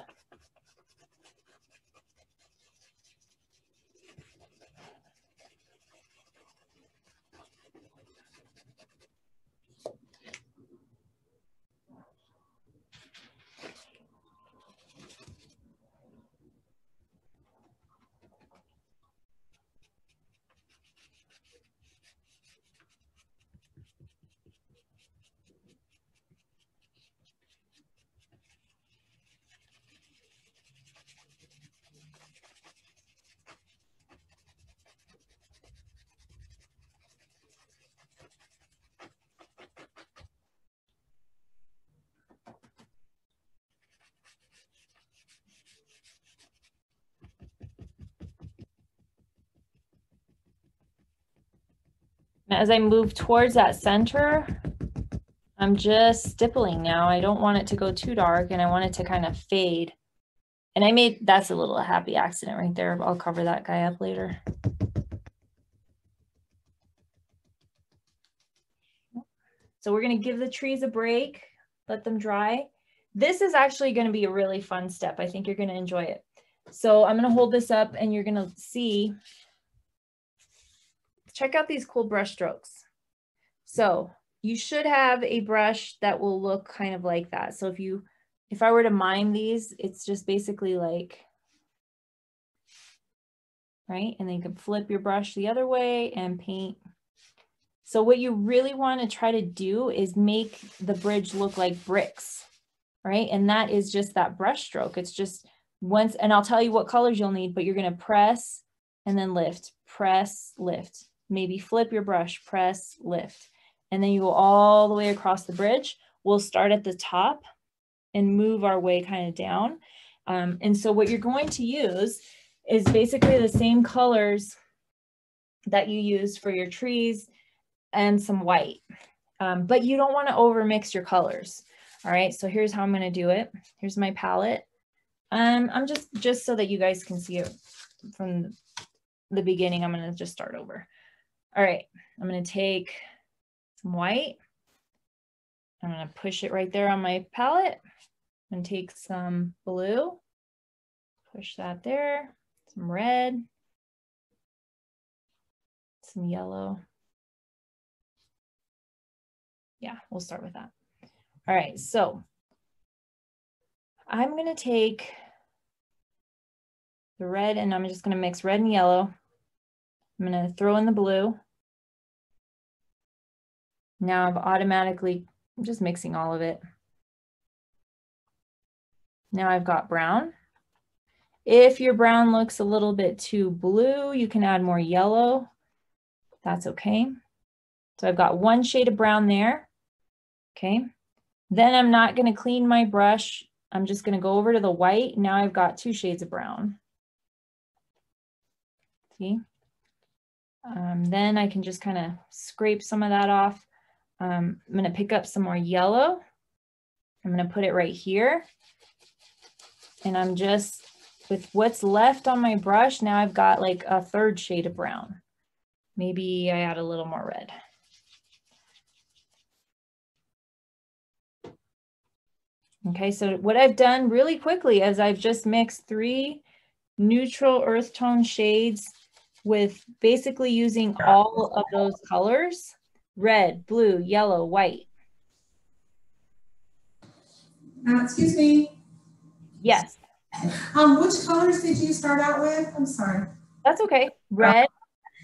As I move towards that center, I'm just stippling now. I don't want it to go too dark and I want it to kind of fade. And I made, that's a little happy accident right there. I'll cover that guy up later. So we're gonna give the trees a break, let them dry. This is actually gonna be a really fun step. I think you're gonna enjoy it. So I'm gonna hold this up and you're gonna see. Check out these cool brush strokes. So you should have a brush that will look kind of like that. So if I were to mime these, it's just basically like, right? And then you can flip your brush the other way and paint. So what you really want to try to do is make the bridge look like bricks, right? And that is just that brush stroke. It's just once, and I'll tell you what colors you'll need, but you're going to press and then lift, press, lift. Maybe flip your brush, press, lift, and then you go all the way across the bridge. We'll start at the top and move our way kind of down. And so what you're going to use is basically the same colors that you used for your trees and some white, but you don't want to overmix your colors. All right, so here's how I'm going to do it. Here's my palette. I'm just so that you guys can see it from the beginning, I'm going to just start over. All right, I'm going to take some white. I'm going to push it right there on my palette. I'm going to take some blue, push that there, some red, some yellow. Yeah, we'll start with that. All right, so I'm going to take the red and I'm just going to mix red and yellow. I'm going to throw in the blue. Now I've automatically, I'm just mixing all of it. Now I've got brown. If your brown looks a little bit too blue, you can add more yellow. That's okay. So I've got one shade of brown there. Okay. Then I'm not going to clean my brush. I'm just going to go over to the white. Now I've got two shades of brown. See? Then I can just kind of scrape some of that off. I'm going to pick up some more yellow. I'm going to put it right here. And I'm just, with what's left on my brush, now I've got like a third shade of brown. Maybe I add a little more red. Okay, so what I've done really quickly is I've just mixed three neutral earth tone shades with basically using all of those colors, red, blue, yellow, white. Excuse me. Yes. Which colors did you start out with? I'm sorry. That's okay. Red.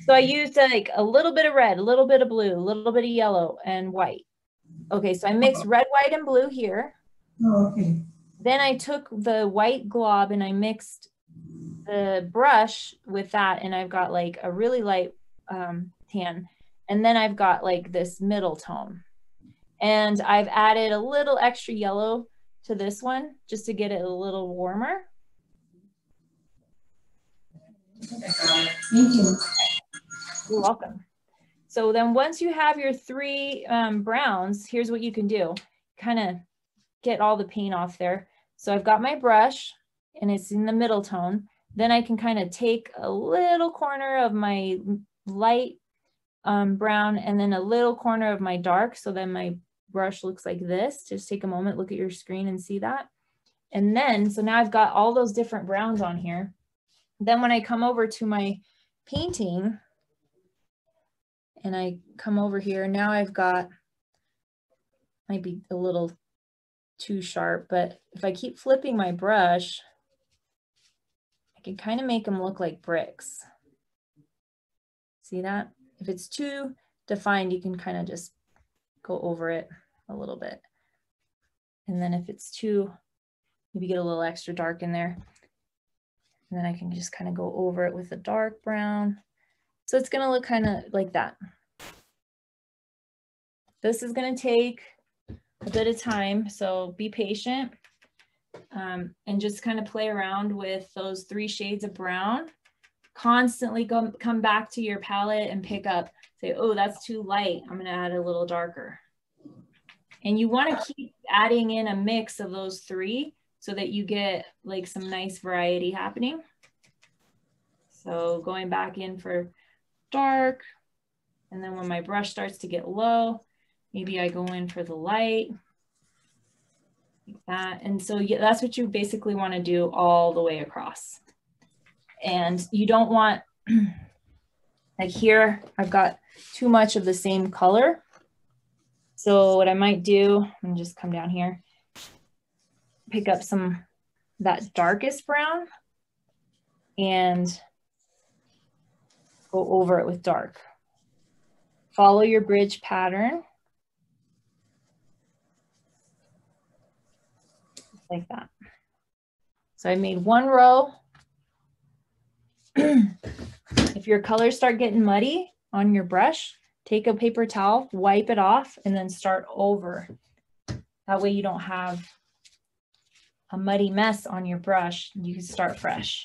So I used like a little bit of red, a little bit of blue, a little bit of yellow and white. Okay, so I mixed red, white, and blue here. Oh, okay. Then I took the white glob and I mixed the brush with that, and I've got like a really light tan, and then I've got like this middle tone, and I've added a little extra yellow to this one just to get it a little warmer. Thank you. You're welcome. So then once you have your three browns, here's what you can do. Kind of get all the paint off there. So I've got my brush and it's in the middle tone. Then I can kind of take a little corner of my light brown and then a little corner of my dark. So then my brush looks like this. Just take a moment, look at your screen and see that. And then, so now I've got all those different browns on here. Then when I come over to my painting and I come over here, now I've got, might be a little too sharp, but if I keep flipping my brush, I can kind of make them look like bricks. See that? If it's too defined, you can kind of just go over it a little bit. And then if it's too, maybe get a little extra dark in there. And then I can just kind of go over it with a dark brown. So it's going to look kind of like that. This is going to take a bit of time, so be patient and just kind of play around with those three shades of brown. Constantly come back to your palette and pick up, say, oh, that's too light. I'm going to add a little darker. And you want to keep adding in a mix of those three so that you get like some nice variety happening. So going back in for dark, and then when my brush starts to get low, maybe I go in for the light, like that. And so yeah, that's what you basically want to do all the way across. And you don't want, like here, I've got too much of the same color. So what I might do, I'm just come down here, pick up some, that darkest brown and go over it with dark. Follow your bridge pattern. Like that. So I made one row. If your colors start getting muddy on your brush, take a paper towel, wipe it off, and then start over. That way you don't have a muddy mess on your brush. You can start fresh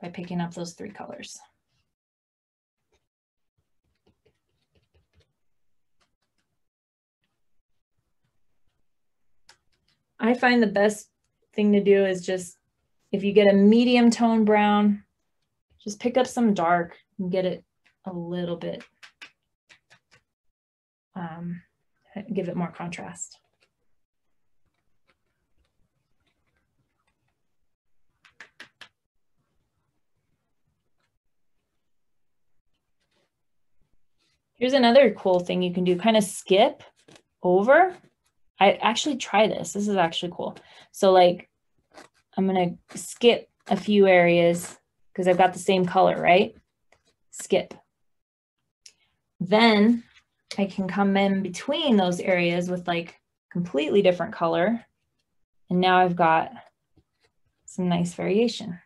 by picking up those three colors. I find the best thing to do is just, if you get a medium tone brown, just pick up some dark and get it a little bit, give it more contrast. Here's another cool thing you can do, kind of skip over. I actually try this. This is actually cool. So like, I'm going to skip a few areas because I've got the same color, right? Skip. Then I can come in between those areas with like completely different color. And now I've got some nice variation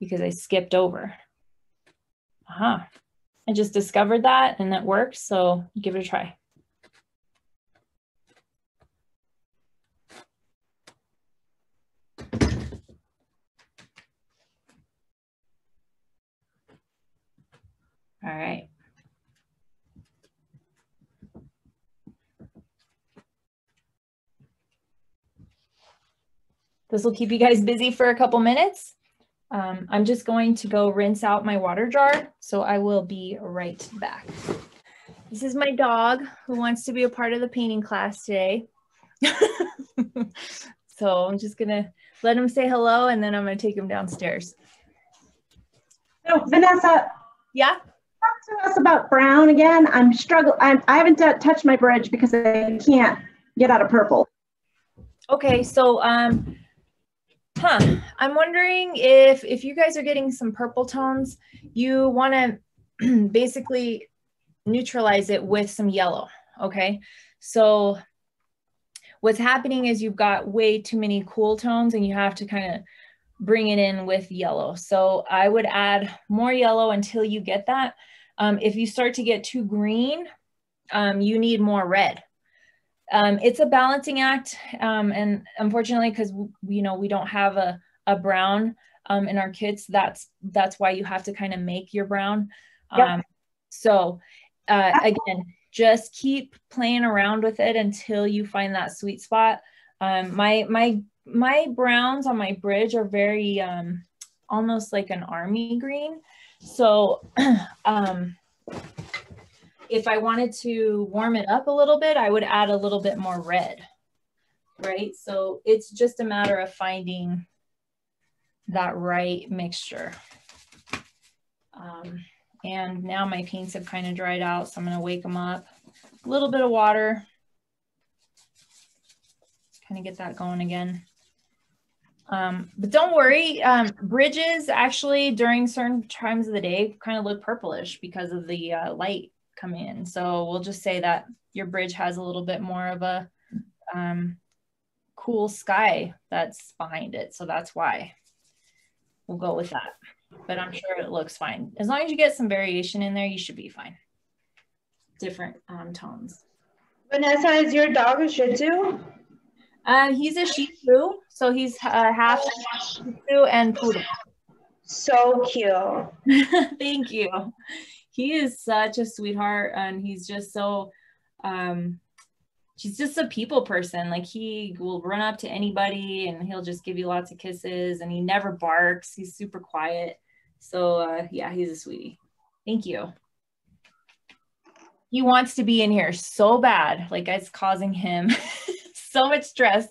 because I skipped over. Uh-huh. I just discovered that and it works. So give it a try. All right. This will keep you guys busy for a couple minutes. I'm just going to go rinse out my water jar, so I will be right back. This is my dog who wants to be a part of the painting class today. So I'm just gonna let him say hello and then I'm gonna take him downstairs. So Vanessa. Yeah? Talk to us about brown again. I'm struggling. I haven't touched my bridge because I can't get out of purple. Okay, so I'm wondering if you guys are getting some purple tones, you want to basically neutralize it with some yellow. Okay, so what's happening is you've got way too many cool tones and you have to kind of bring it in with yellow. So I would add more yellow until you get that. If you start to get too green, you need more red. It's a balancing act. And unfortunately, because you know, we don't have a brown in our kits, that's why you have to kind of make your brown. Yep. So again, just keep playing around with it until you find that sweet spot. My browns on my bridge are very almost like an army green. So if I wanted to warm it up a little bit, I would add a little bit more red, right? So it's just a matter of finding that right mixture. And now my paints have kind of dried out, so I'm gonna wake them up. A little bit of water, kind of get that going again. But don't worry, bridges actually during certain times of the day kind of look purplish because of the light coming in. So we'll just say that your bridge has a little bit more of a cool sky that's behind it. So that's why we'll go with that. But I'm sure it looks fine. As long as you get some variation in there, you should be fine. Different tones. Vanessa, is your dog a Shih Tzu? He's a Shih Tzu, so he's half Shih Tzu and Poodle. So cute. Thank you. He is such a sweetheart, and he's just so, he's just a people person. Like, he will run up to anybody, and he'll just give you lots of kisses, and he never barks. He's super quiet. So yeah, he's a sweetie. Thank you. He wants to be in here so bad. Like, it's causing him so much stress,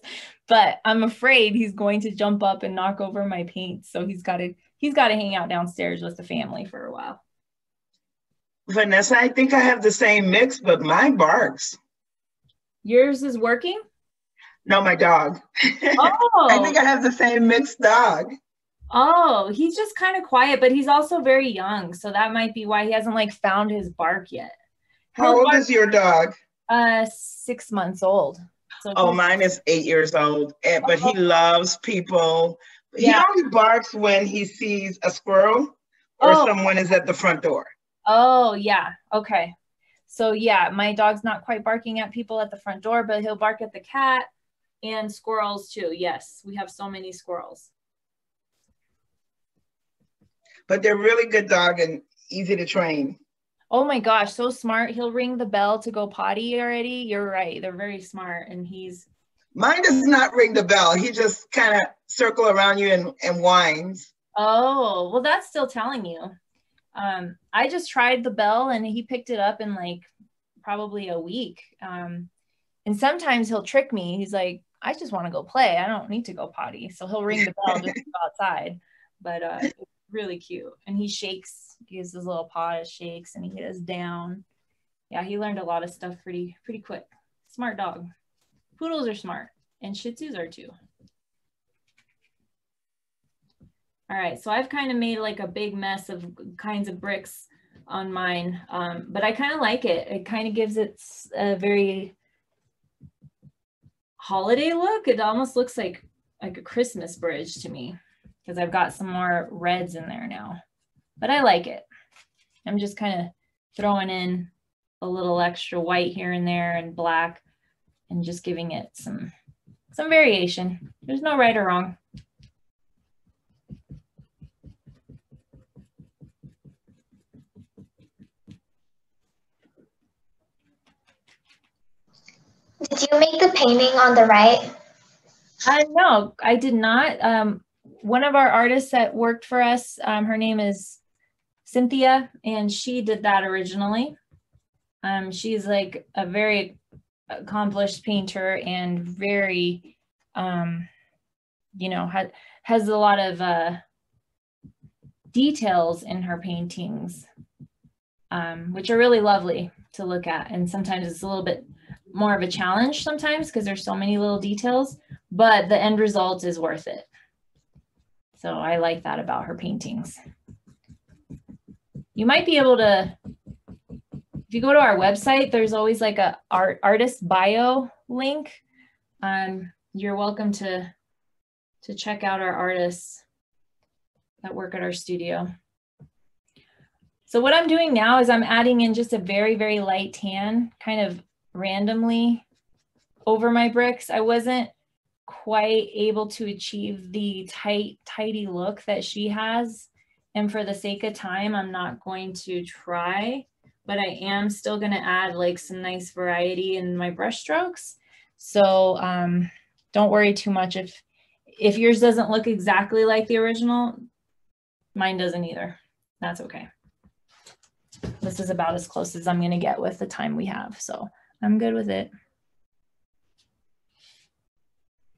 but I'm afraid he's going to jump up and knock over my paint. So he's got to hang out downstairs with the family for a while. Vanessa, I think I have the same mix, but mine barks. Yours is working? No, my dog. Oh. I think I have the same mixed dog. Oh, he's just kind of quiet, but he's also very young. So that might be why he hasn't like found his bark yet. How old is your dog? 6 months old. So oh, mine is 8 years old, but he loves people. Yeah. He only barks when he sees a squirrel or someone is at the front door. Oh, yeah. Okay. So, yeah, my dog's not quite barking at people at the front door, but he'll bark at the cat and squirrels, too. Yes, we have so many squirrels. But they're really good dog and easy to train. Oh my gosh, so smart. He'll ring the bell to go potty already. You're right. They're very smart. And he's... Mine does not ring the bell. He just kind of circles around you and whines. Oh, well, that's still telling you. I just tried the bell and he picked it up in like probably a week. And sometimes he'll trick me. He's like, I just want to go play. I don't need to go potty. So he'll ring the bell just to go outside. But it's really cute. And he shakes. He gives his little paw shakes and he gets down. Yeah, he learned a lot of stuff pretty quick. Smart dog. Poodles are smart and Shih Tzus are too. All right, so I've kind of made like a big mess of kinds of bricks on mine, but I kind of like it. It kind of gives it a very holiday look. It almost looks like a Christmas bridge to me because I've got some more reds in there now. But I like it. I'm just kind of throwing in a little extra white here and there and black and just giving it some variation. There's no right or wrong. Did you make the painting on the right? No, I did not. One of our artists that worked for us, her name is Cynthia, and she did that originally. She's like a very accomplished painter and very, you know, has a lot of details in her paintings, which are really lovely to look at. And sometimes it's a little bit more of a challenge sometimes because there's so many little details, but the end result is worth it. So I like that about her paintings. You might be able to, if you go to our website, there's always like a artist bio link. You're welcome to check out our artists that work at our studio. So what I'm doing now is I'm adding in just a very, very light tan kind of randomly over my bricks. I wasn't quite able to achieve the tidy look that she has. And for the sake of time, I'm not going to try, but I am still going to add like some nice variety in my brush strokes. So don't worry too much if yours doesn't look exactly like the original. Mine doesn't either. That's okay. This is about as close as I'm going to get with the time we have, so I'm good with it.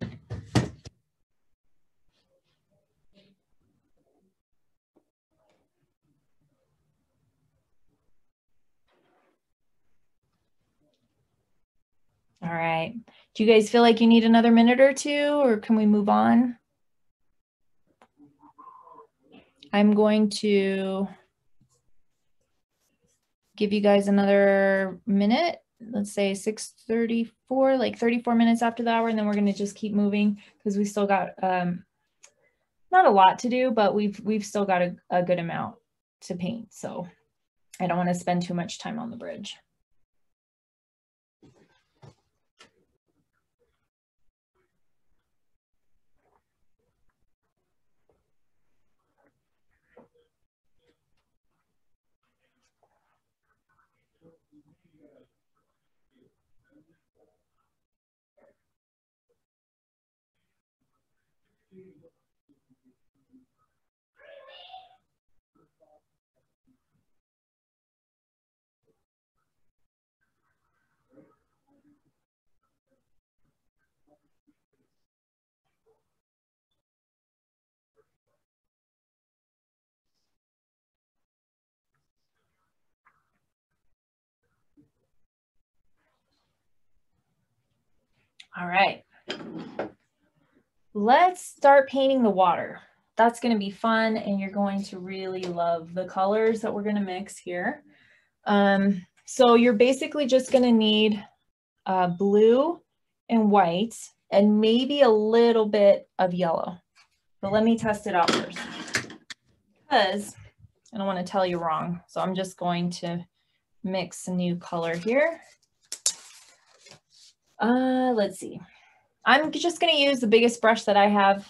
All right. Do you guys feel like you need another minute or two, or can we move on? I'm going to give you guys another minute, let's say 6:34, like 34 minutes after the hour, and then we're going to just keep moving because we still got not a lot to do, but we've still got a good amount to paint. So I don't want to spend too much time on the bridge. All right, let's start painting the water. That's going to be fun, and you're going to really love the colors that we're going to mix here. So you're basically just going to need blue and white and maybe a little bit of yellow. But let me test it out first, because I don't want to tell you wrong. So I'm just going to mix a new color here. Let's see. I'm just going to use the biggest brush that I have,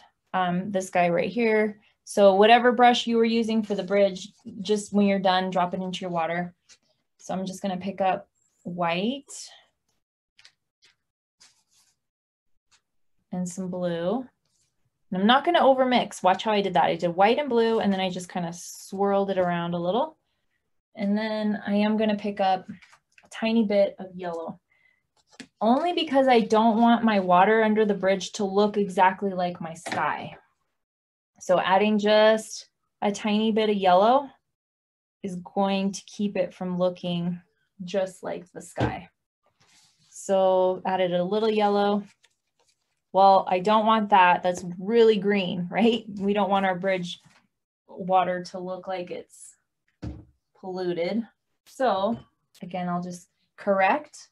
this guy right here. So whatever brush you were using for the bridge, just when you're done, drop it into your water. So I'm just going to pick up white and some blue. And I'm not going to overmix. Watch how I did that. I did white and blue, and then I just kind of swirled it around a little. And then I am going to pick up a tiny bit of yellow. Only because I don't want my water under the bridge to look exactly like my sky. So adding just a tiny bit of yellow is going to keep it from looking just like the sky. So added a little yellow. Well, I don't want that. That's really green, right? We don't want our bridge water to look like it's polluted. So again, I'll just correct.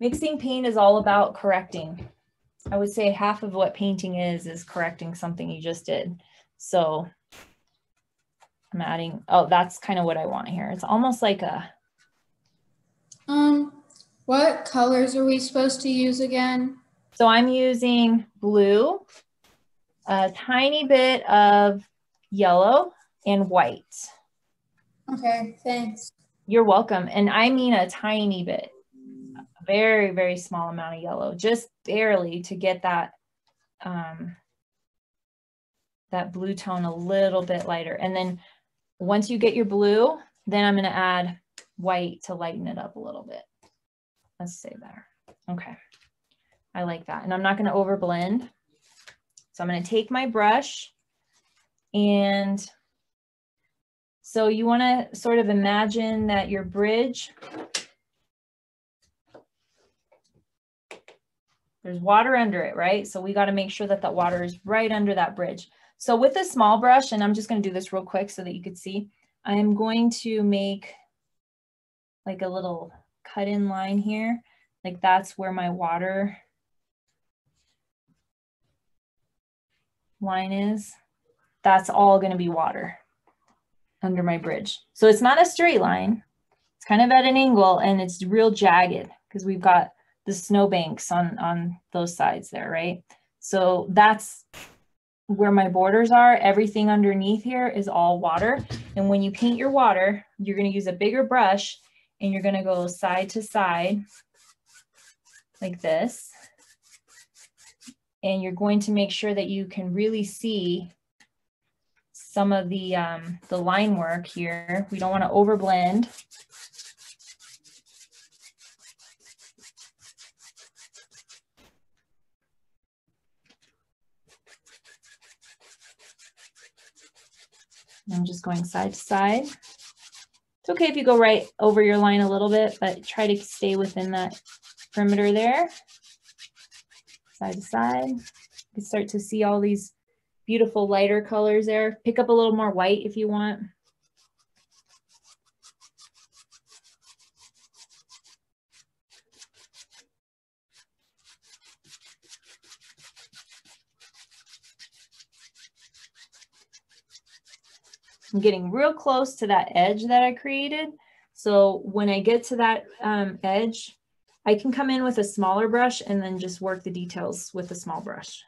Mixing paint is all about correcting. I would say half of what painting is correcting something you just did. So I'm adding, oh, that's kind of what I want here. It's almost like a. What colors are we supposed to use again? So I'm using blue, a tiny bit of yellow, and white. Okay, thanks. You're welcome. And I mean a tiny bit. Very, very small amount of yellow, just barely to get that that blue tone a little bit lighter. And then once you get your blue, then I'm going to add white to lighten it up a little bit. Let's say there. Okay, I like that. And I'm not going to over blend. So I'm going to take my brush, and so you want to sort of imagine that your bridge, there's water under it, right? So we got to make sure that that water is right under that bridge. So with a small brush, and I'm just going to do this real quick so that you could see, I am going to make like a little cut in line here. Like that's where my water line is. That's all going to be water under my bridge. So it's not a straight line. It's kind of at an angle, and it's real jagged because we've got the snowbanks on those sides there, right? So that's where my borders are. Everything underneath here is all water. And when you paint your water, you're going to use a bigger brush, and you're going to go side to side like this. And you're going to make sure that you can really see some of the line work here. We don't want to overblend. I'm just going side to side. It's okay if you go right over your line a little bit, but try to stay within that perimeter there. Side to side. You start to see all these beautiful lighter colors there. Pick up a little more white if you want. I'm getting real close to that edge that I created. So when I get to that edge, I can come in with a smaller brush and then just work the details with a small brush.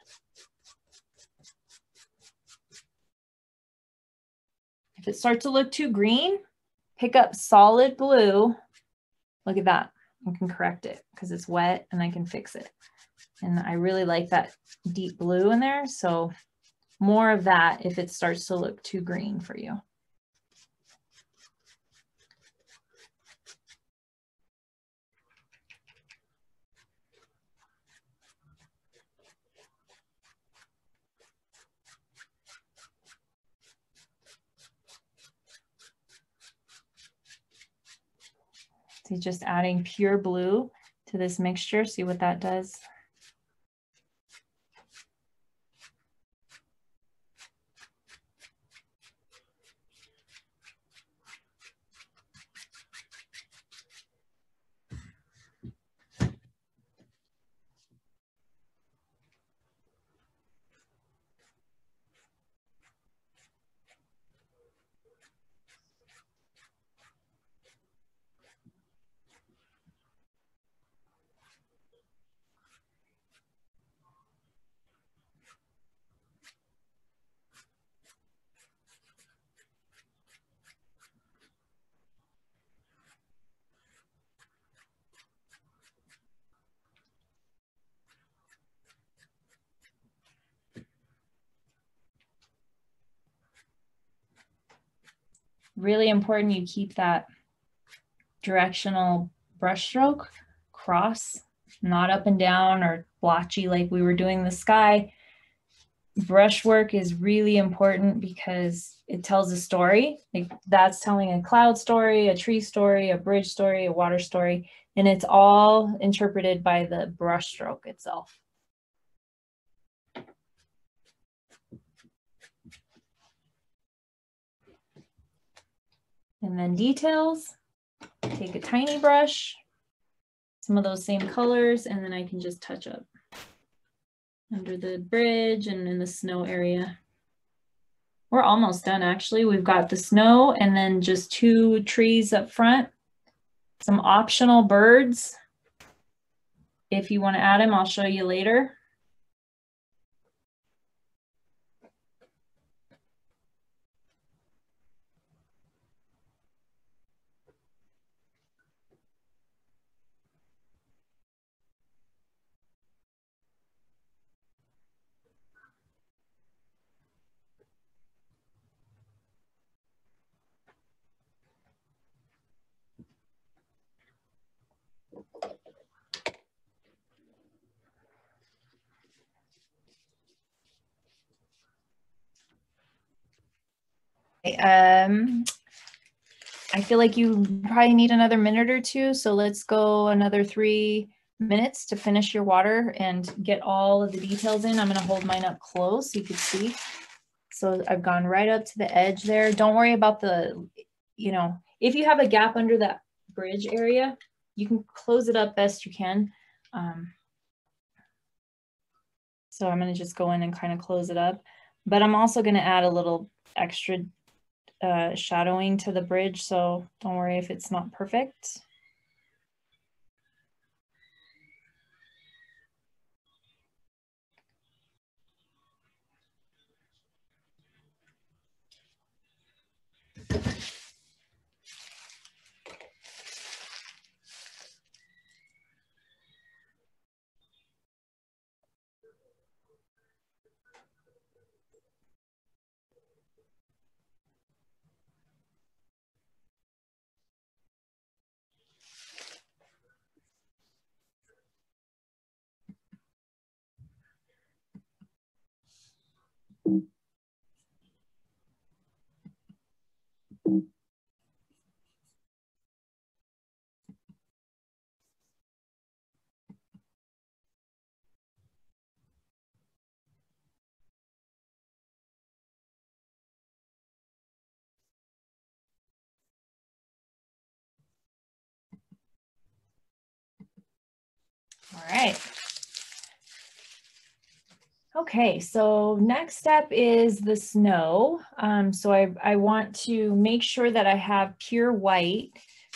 If it starts to look too green, pick up solid blue. Look at that. I can correct it because it's wet and I can fix it. And I really like that deep blue in there. So more of that if it starts to look too green for you. So just adding pure blue to this mixture, see what that does. Really important you keep that directional brush stroke cross, not up and down or blotchy like we were doing the sky. Brushwork is really important because it tells a story. Like that's telling a cloud story, a tree story, a bridge story, a water story, and it's all interpreted by the brush stroke itself. And then details, take a tiny brush, some of those same colors, and then I can just touch up under the bridge and in the snow area. We're almost done actually. We've got the snow and then just two trees up front, some optional birds. If you want to add them, I'll show you later. I feel like you probably need another minute or two, so let's go another 3 minutes to finish your water and get all of the details in. I'm going to hold mine up close so you can see. So I've gone right up to the edge there. Don't worry about the, you know, if you have a gap under that bridge area, you can close it up best you can. So I'm going to just go in and kind of close it up, but I'm also going to add a little extra shadowing to the bridge, so don't worry if it's not perfect. All right. Okay, so next step is the snow. So I want to make sure that I have pure white.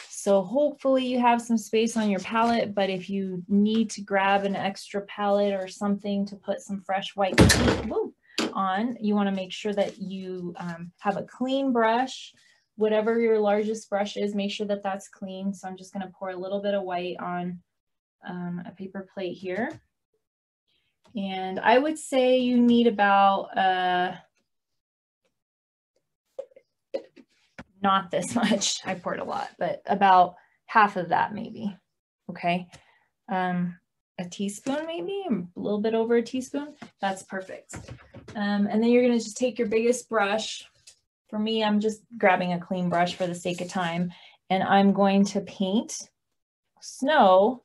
So hopefully you have some space on your palette, but if you need to grab an extra palette or something to put some fresh white paint on, you want to make sure that you have a clean brush. Whatever your largest brush is, make sure that that's clean. So I'm just going to pour a little bit of white on a paper plate here. And I would say you need about, not this much, I poured a lot, but about half of that maybe, okay? A teaspoon maybe, a little bit over a teaspoon, that's perfect. And then you're gonna just take your biggest brush. For me, I'm just grabbing a clean brush for the sake of time, and I'm going to paint snow.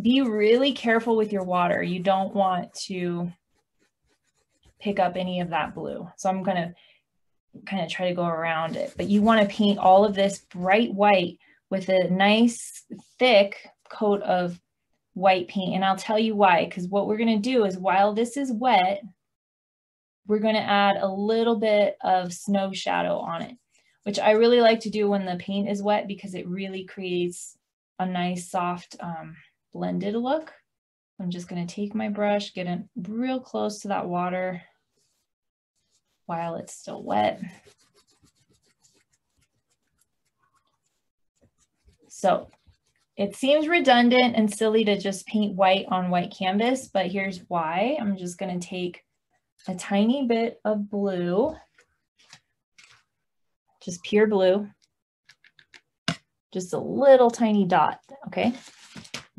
Be really careful with your water. You don't want to pick up any of that blue. So I'm gonna kind of try to go around it, but you wanna paint all of this bright white with a nice thick coat of white paint. And I'll tell you why, because what we're gonna do is while this is wet, we're gonna add a little bit of snow shadow on it, which I really like to do when the paint is wet because it really creates a nice soft, blended look. I'm just going to take my brush, get it real close to that water while it's still wet. So it seems redundant and silly to just paint white on white canvas, but here's why. I'm just going to take a tiny bit of blue, just pure blue, just a little tiny dot, okay?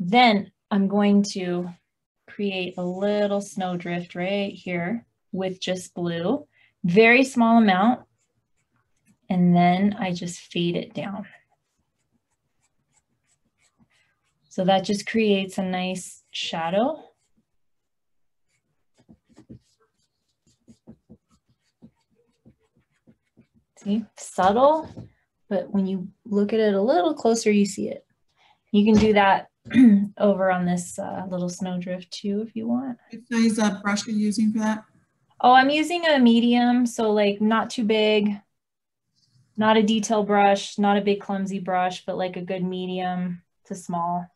Then I'm going to create a little snowdrift right here with just blue, very small amount, and then I just fade it down. So that just creates a nice shadow. See, subtle, but when you look at it a little closer, you see it. You can do that over on this little snowdrift too, if you want. What size brush are you using for that? Oh, I'm using a medium, so like not too big, not a detail brush, not a big clumsy brush, but like a good medium to small.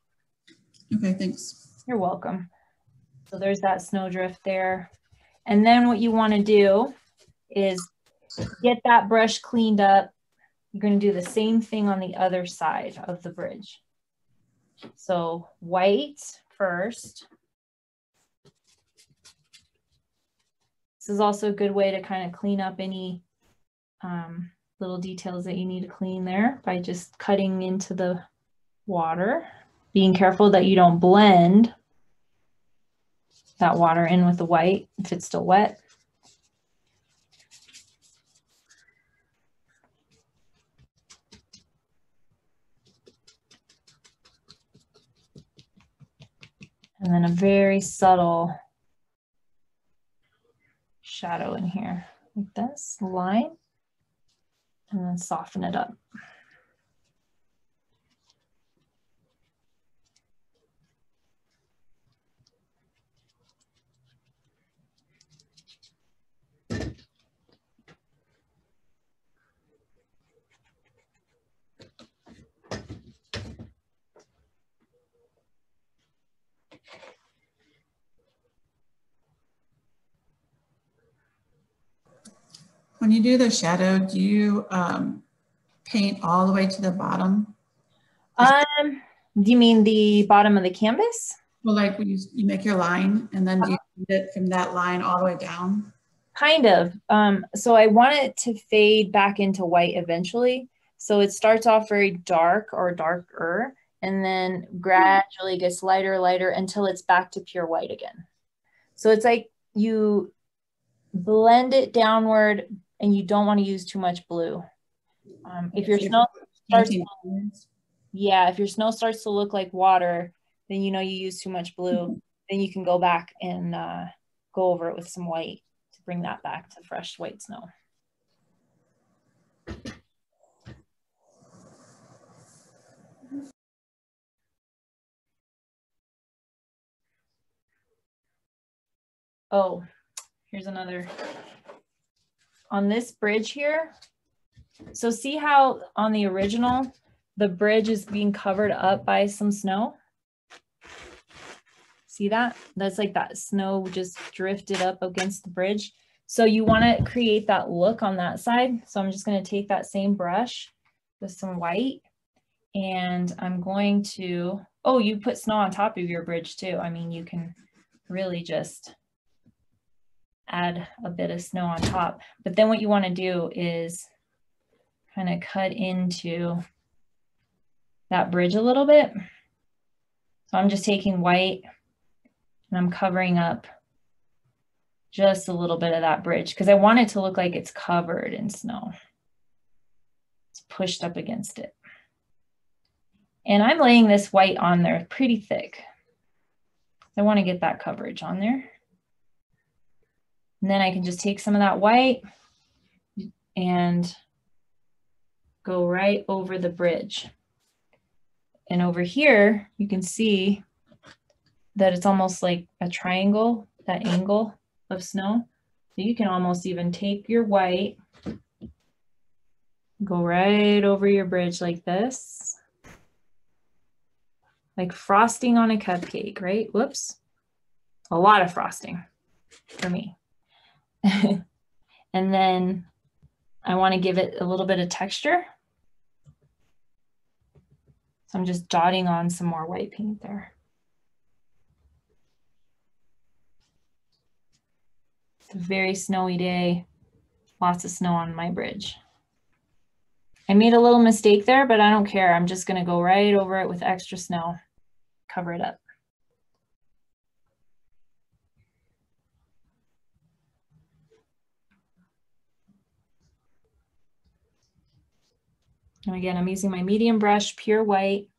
Okay, thanks. You're welcome. So there's that snowdrift there. And then what you want to do is get that brush cleaned up. You're going to do the same thing on the other side of the bridge. So white first. This is also a good way to kind of clean up any little details that you need to clean there by just cutting into the water, being careful that you don't blend that water in with the white if it's still wet. And then a very subtle shadow in here, like this line, and then soften it up. When you do the shadow, do you paint all the way to the bottom? Do you mean the bottom of the canvas? Well, like you make your line and then do you paint it from that line all the way down? Kind of. So I want it to fade back into white eventually. So it starts off very dark or darker and then gradually gets lighter, lighter until it's back to pure white again. So it's like you blend it downward and you don't want to use too much blue. If your snow starts to look like water, then you know you use too much blue. Then you can go back and go over it with some white to bring that back to fresh white snow. Oh, here's another. On this bridge here, so see how on the original, the bridge is being covered up by some snow? See that? That's like that snow just drifted up against the bridge. So you want to create that look on that side. So I'm just going to take that same brush with some white, and I'm going to, oh, you put snow on top of your bridge too. I mean, you can really just add a bit of snow on top. But then what you want to do is kind of cut into that bridge a little bit. So I'm just taking white and I'm covering up just a little bit of that bridge because I want it to look like it's covered in snow. It's pushed up against it. And I'm laying this white on there pretty thick. I want to get that coverage on there. And then I can just take some of that white and go right over the bridge. And over here, you can see that it's almost like a triangle, that angle of snow. So you can almost even take your white, go right over your bridge like this, like frosting on a cupcake, right? Whoops, a lot of frosting for me. And then I want to give it a little bit of texture. So I'm just dotting on some more white paint there. It's a very snowy day, lots of snow on my bridge. I made a little mistake there, but I don't care. I'm just going to go right over it with extra snow, cover it up. And again, I'm using my medium brush, pure white.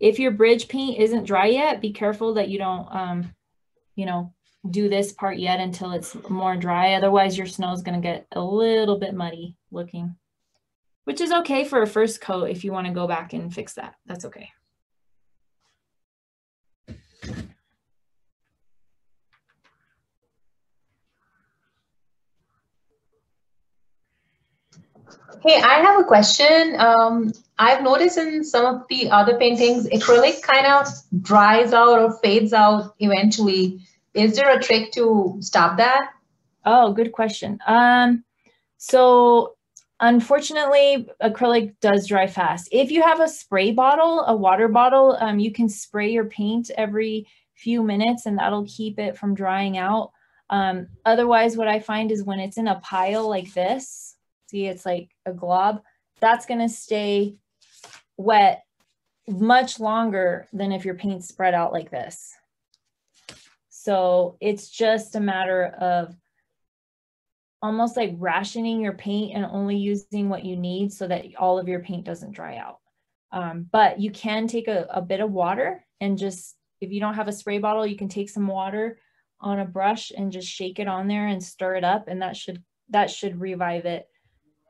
If your bridge paint isn't dry yet, be careful that you don't, you know, do this part yet until it's more dry. Otherwise, your snow is going to get a little bit muddy looking, which is okay for a first coat if you want to go back and fix that. That's okay. Hey, I have a question. I've noticed in some of the other paintings, acrylic kind of dries out or fades out eventually. Is there a trick to stop that? Oh, good question. So unfortunately, acrylic does dry fast. If you have a spray bottle, a water bottle, you can spray your paint every few minutes and that'll keep it from drying out. Otherwise, what I find is when it's in a pile like this, see, it's like a glob, that's going to stay wet much longer than if your paint's spread out like this. So it's just a matter of almost like rationing your paint and only using what you need so that all of your paint doesn't dry out. But you can take a bit of water and just, if you don't have a spray bottle, you can take some water on a brush and just shake it on there and stir it up, and that should revive it.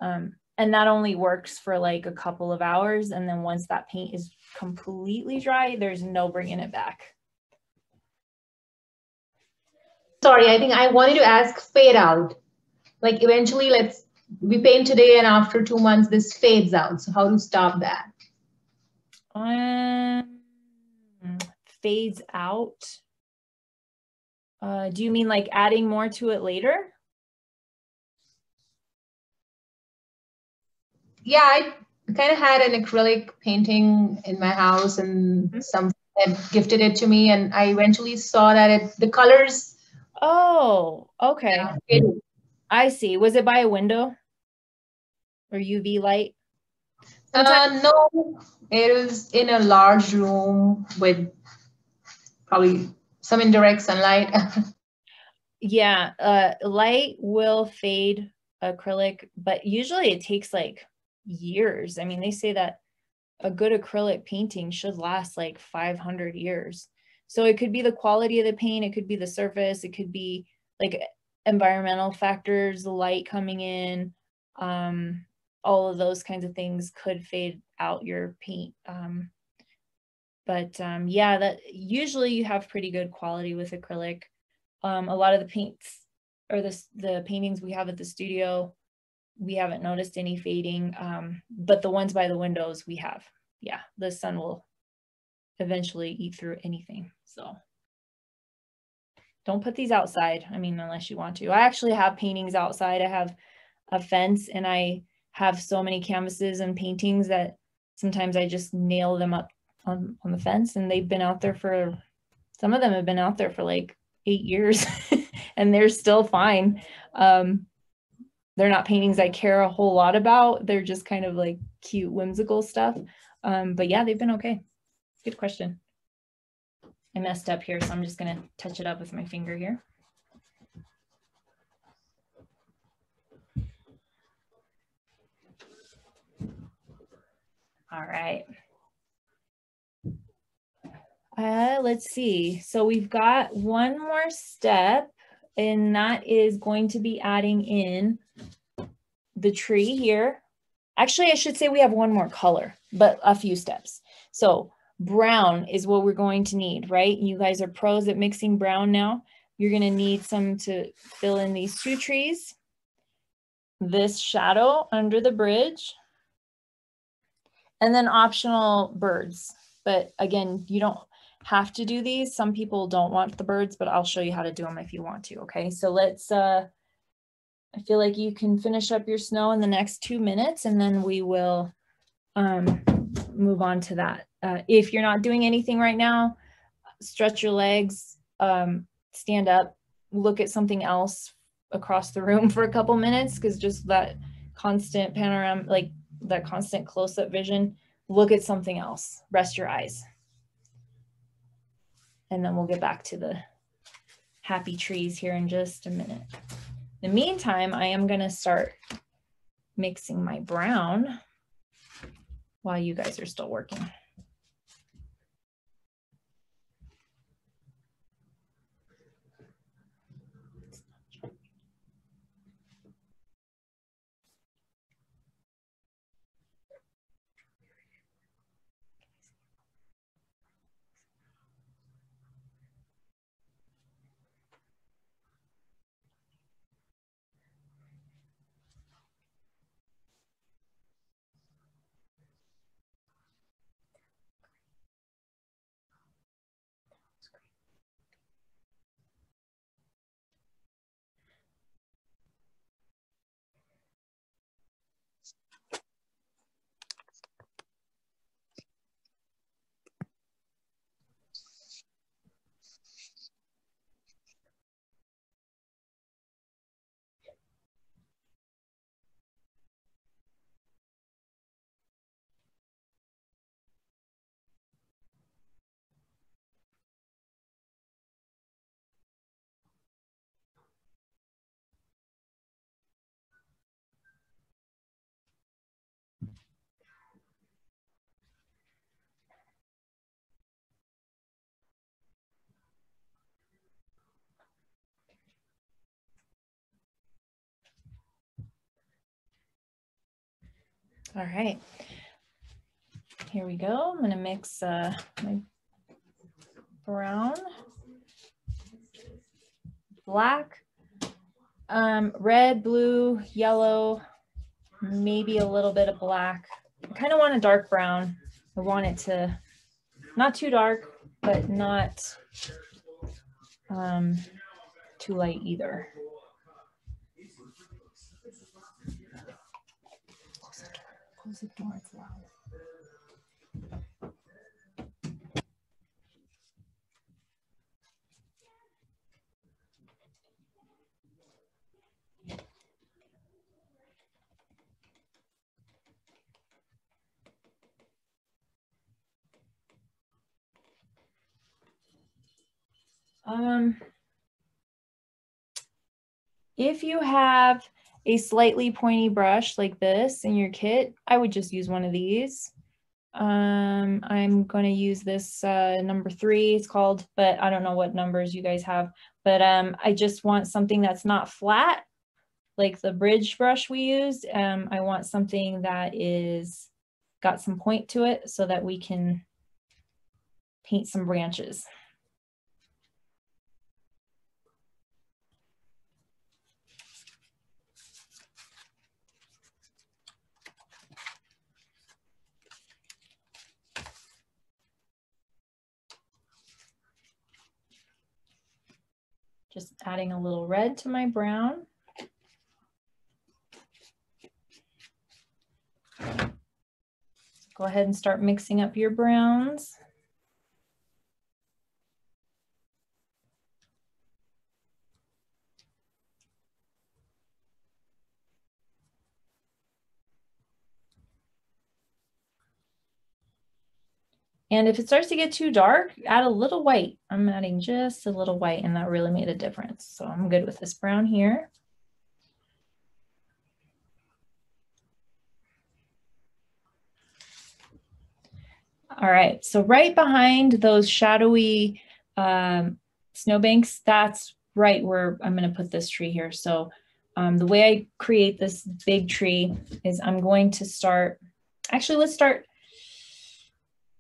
And that only works for like a couple of hours. And then once that paint is completely dry, there's no bringing it back. Sorry, I think I wanted to ask fade out. Like eventually we paint today and after 2 months, this fades out. So how to stop that? Fades out. Do you mean like adding more to it later? Yeah, I kind of had an acrylic painting in my house and someone had gifted it to me, and I eventually saw that the colors. Oh, okay. I see. Was it by a window or UV light? No, it was in a large room with probably some indirect sunlight. Yeah, light will fade acrylic, but usually it takes like years. I mean, they say that a good acrylic painting should last like 500 years. So it could be the quality of the paint, it could be the surface, it could be like environmental factors, the light coming in, all of those kinds of things could fade out your paint. But yeah, that usually you have pretty good quality with acrylic. A lot of the paints or the paintings we have at the studio, we haven't noticed any fading, but the ones by the windows we have. Yeah, the sun will eventually eat through anything. So don't put these outside. I mean, unless you want to. I actually have paintings outside. I have a fence and I have so many canvases and paintings that sometimes I just nail them up on the fence, and they've been out there for, some of them have been out there for like 8 years and they're still fine. They're not paintings I care a whole lot about. They're just kind of like cute, whimsical stuff. But yeah, they've been okay. Good question. I messed up here, so I'm just gonna touch it up with my finger here. All right. Let's see. So we've got one more step, and that is going to be adding in the tree here. Actually, I should say we have one more color, but a few steps. So brown is what we're going to need, right? You guys are pros at mixing brown now. You're going to need some to fill in these two trees, this shadow under the bridge, and then optional birds. But again, you don't have to do these. Some people don't want the birds, but I'll show you how to do them if you want to. Okay, so let's, I feel like you can finish up your snow in the next 2 minutes, and then we will move on to that. If you're not doing anything right now, stretch your legs, stand up, look at something else across the room for a couple minutes, because just that constant panorama, like that constant close-up vision, look at something else, rest your eyes. And then we'll get back to the happy trees here in just a minute. In the meantime, I am gonna start mixing my brown while you guys are still working. All right, here we go. I'm going to mix my brown, black, red, blue, yellow, maybe a little bit of black. I kind of want a dark brown. I want it to not too dark, but not too light either. Close the door, it's loud. If you have a slightly pointy brush like this in your kit, I would just use one of these. I'm going to use this number 3, it's called, but I don't know what numbers you guys have, but I just want something that's not flat, like the bridge brush we used. I want something that is got some point to it so that we can paint some branches. Just adding a little red to my brown. Go ahead and start mixing up your browns. And if it starts to get too dark, add a little white. I'm adding just a little white, and that really made a difference. So I'm good with this brown here. All right, so right behind those shadowy snowbanks, that's right where I'm gonna put this tree here. So the way I create this big tree is I'm going to start, actually let's start,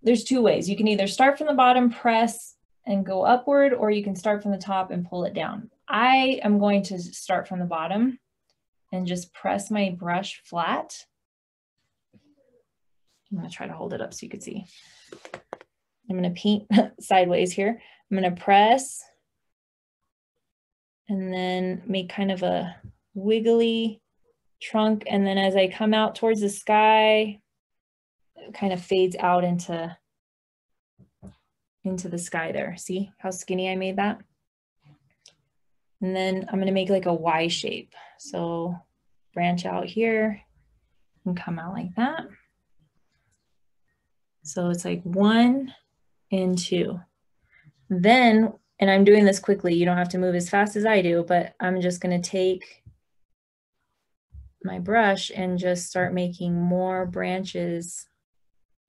there's two ways. You can either start from the bottom, press and go upward, or you can start from the top and pull it down. I am going to start from the bottom and just press my brush flat. I'm gonna try to hold it up so you can see. I'm gonna paint sideways here. I'm gonna press and then make kind of a wiggly trunk. And then as I come out towards the sky, it kind of fades out into the sky there. See how skinny I made that? And then I'm gonna make like a Y shape. So branch out here and come out like that. So it's like 1 and 2. Then, and I'm doing this quickly, you don't have to move as fast as I do, but I'm just gonna take my brush and just start making more branches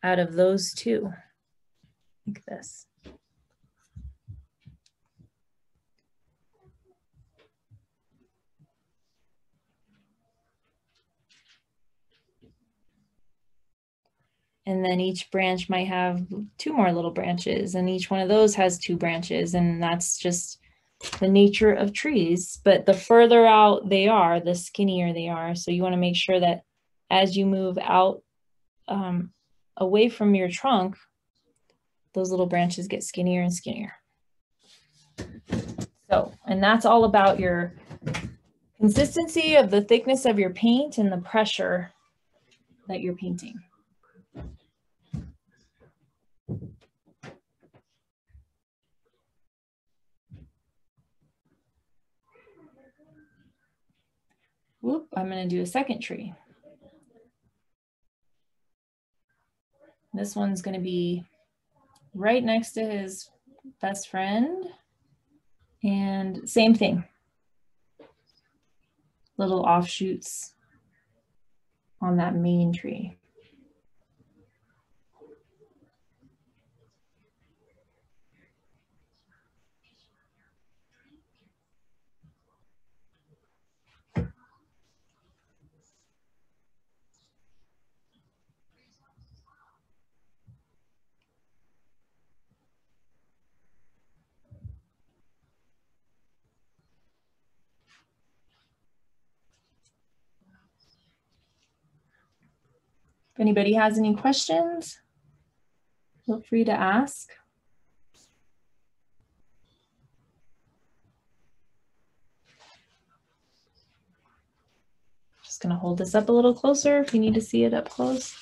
out of those two, like this. And then each branch might have 2 more little branches, and each one of those has 2 branches, and that's just the nature of trees. But the further out they are, the skinnier they are. So you want to make sure that as you move out away from your trunk, those little branches get skinnier and skinnier. So, and that's all about your consistency of the thickness of your paint and the pressure that you're painting. Whoop, I'm going to do a second tree. This one's going to be right next to his best friend. And same thing. Little offshoots on that main tree. If anybody has any questions, feel free to ask. Just gonna hold this up a little closer if you need to see it up close.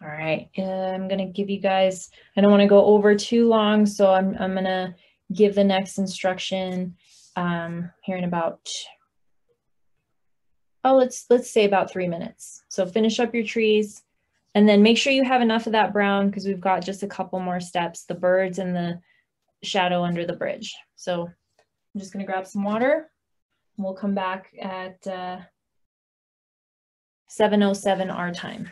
All right, I'm gonna give you guys, I don't wanna go over too long, so I'm gonna give the next instruction here in about, let's say about 3 minutes. So finish up your trees and then make sure you have enough of that brown because we've got just a couple more steps, the birds and the shadow under the bridge. So I'm just gonna grab some water and we'll come back at 7:07 our time.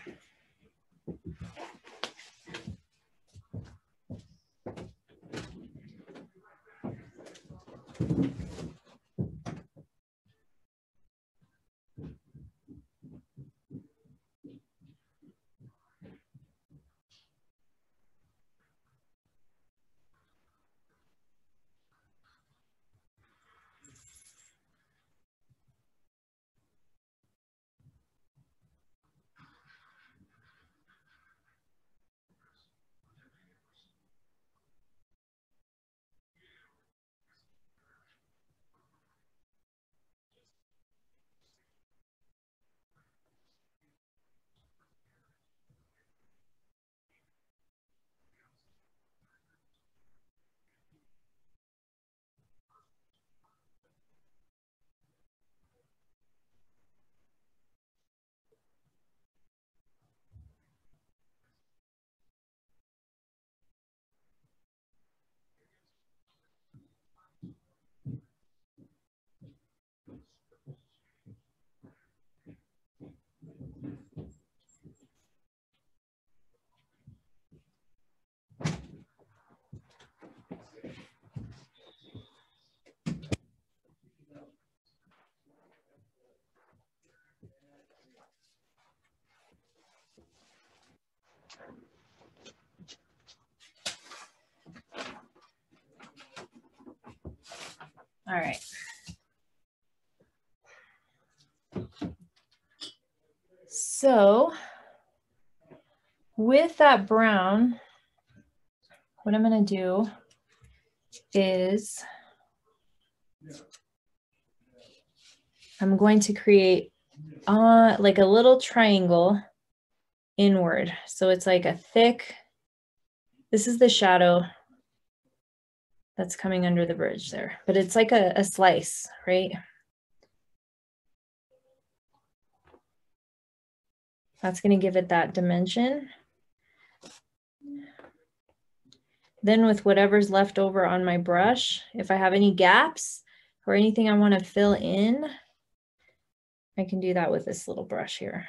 All right. So with that brown, what I'm going to do is I'm going to create like a little triangle inward. So it's like a thick, this is the shadow that's coming under the bridge there, but it's like a slice, right? That's gonna give it that dimension. Then with whatever's left over on my brush, if I have any gaps or anything I wanna fill in, I can do that with this little brush here.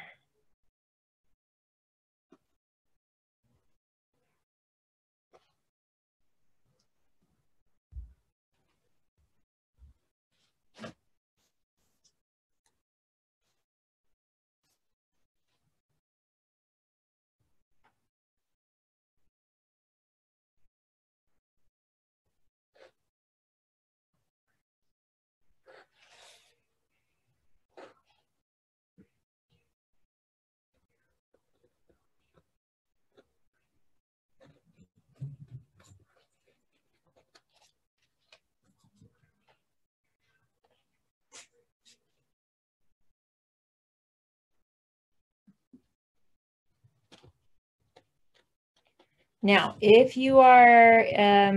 Now, if you are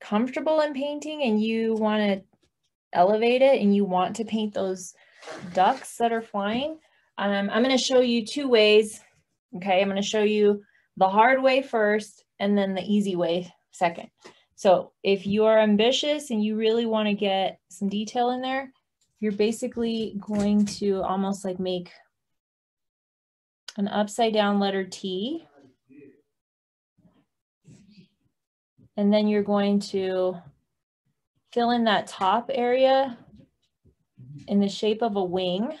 comfortable in painting and you want to elevate it and you want to paint those ducks that are flying, I'm going to show you two ways. Okay, I'm going to show you the hard way first and then the easy way second. So if you are ambitious and you really want to get some detail in there, you're basically going to almost like make an upside down letter T. And then you're going to fill in that top area in the shape of a wing.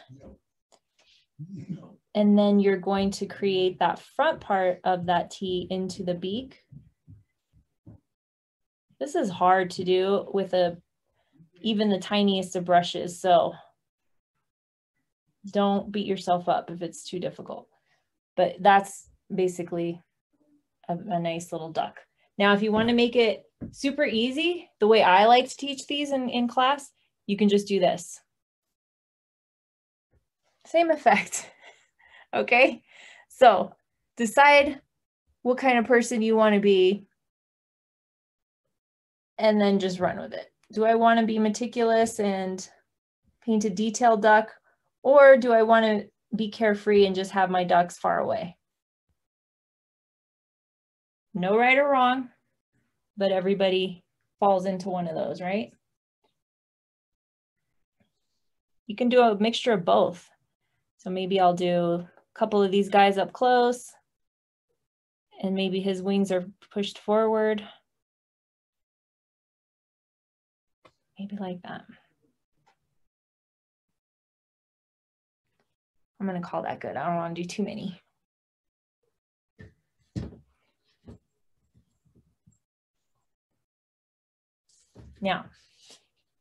And then you're going to create that front part of that T into the beak. This is hard to do with even the tiniest of brushes, so don't beat yourself up if it's too difficult. But that's basically a nice little duck. Now, if you want to make it super easy, the way I like to teach these in class, you can just do this. Same effect, okay? So decide what kind of person you want to be and then just run with it. Do I want to be meticulous and paint a detailed duck, or do I want to be carefree and just have my ducks far away? No right or wrong, but everybody falls into one of those, right? You can do a mixture of both. So maybe I'll do a couple of these guys up close, and maybe his wings are pushed forward. Maybe like that. I'm gonna call that good. I don't wanna do too many. Now,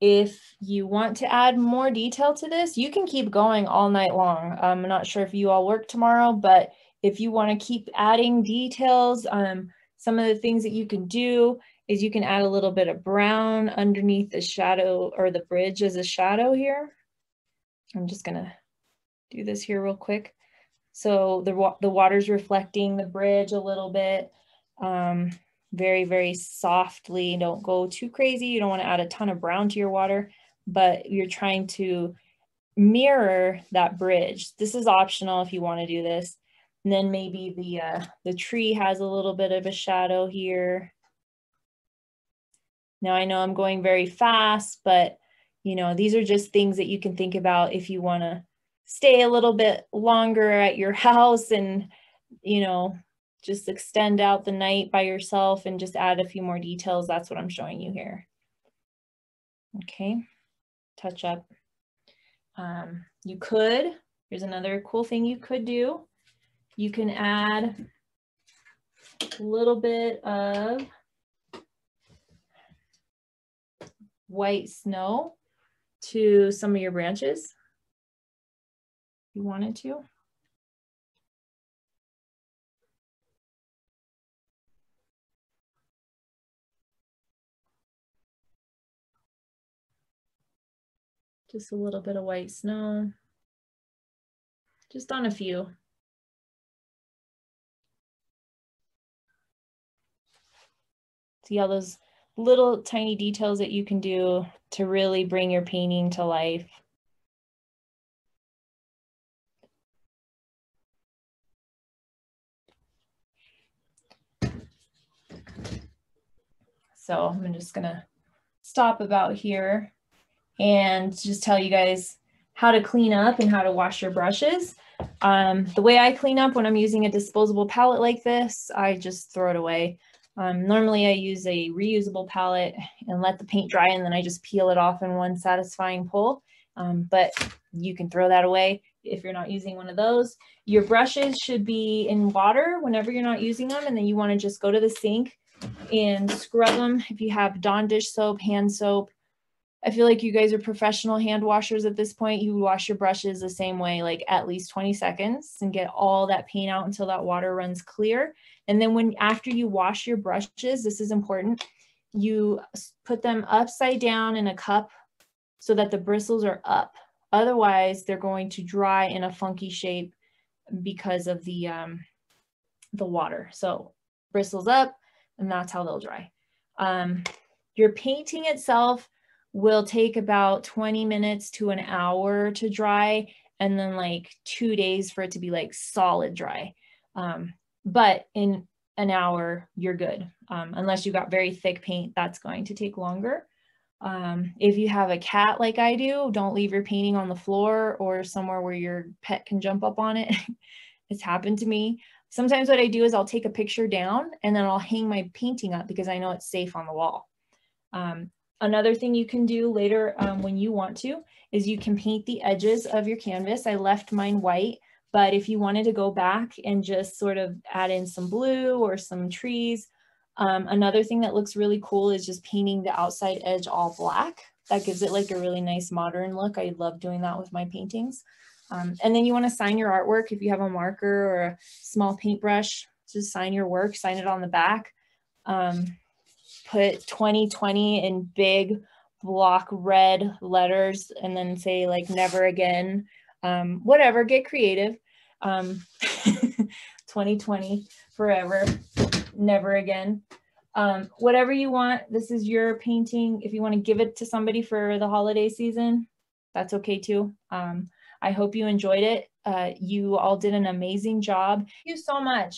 if you want to add more detail to this, you can keep going all night long. I'm not sure if you all work tomorrow, but if you want to keep adding details, some of the things that you can do is you can add a little bit of brown underneath the shadow, or the bridge as a shadow here. I'm just going to do this here real quick. So the water's reflecting the bridge a little bit. Very, very softly. Don't go too crazy. You don't want to add a ton of brown to your water, but you're trying to mirror that bridge. This is optional if you want to do this. And then maybe the tree has a little bit of a shadow here. Now I know I'm going very fast, but you know, these are just things that you can think about if you want to stay a little bit longer at your house and, you know, just extend out the night by yourself and just add a few more details. That's what I'm showing you here. Okay, touch up. You could, here's another cool thing you could do. You can add a little bit of white snow to some of your branches if you wanted to. Just a little bit of white snow, just on a few. See all those little tiny details that you can do to really bring your painting to life. So I'm just gonna stop about here and just tell you guys how to clean up and how to wash your brushes. The way I clean up when I'm using a disposable palette like this, I just throw it away. Normally I use a reusable palette and let the paint dry, and then I just peel it off in one satisfying pull. But you can throw that away if you're not using one of those. Your brushes should be in water whenever you're not using them, and then you want to just go to the sink and scrub them. If you have Dawn dish soap, hand soap, I feel like you guys are professional hand washers at this point. You wash your brushes the same way, like at least 20 seconds, and get all that paint out until that water runs clear. And then after you wash your brushes, this is important, you put them upside down in a cup so that the bristles are up. Otherwise, they're going to dry in a funky shape because of the water. So bristles up, and that's how they'll dry. Your painting itself will take about 20 minutes to an hour to dry, and then like 2 days for it to be like solid dry. But in an hour, you're good. Unless you got very thick paint, that's going to take longer. If you have a cat like I do, don't leave your painting on the floor or somewhere where your pet can jump up on it. It's happened to me. Sometimes what I do is I'll take a picture down and then I'll hang my painting up because I know it's safe on the wall. Another thing you can do later when you want to is you can paint the edges of your canvas. I left mine white, but if you wanted to go back and just sort of add in some blue or some trees, another thing that looks really cool is just painting the outside edge all black. That gives it like a really nice modern look. I love doing that with my paintings. And then you want to sign your artwork. If you have a marker or a small paintbrush, just sign your work, sign it on the back. Put 2020 in big block red letters and then say like never again, whatever, get creative. 2020 forever, never again. Whatever you want, this is your painting. If you want to give it to somebody for the holiday season, that's okay too. I hope you enjoyed it. You all did an amazing job. Thank you so much.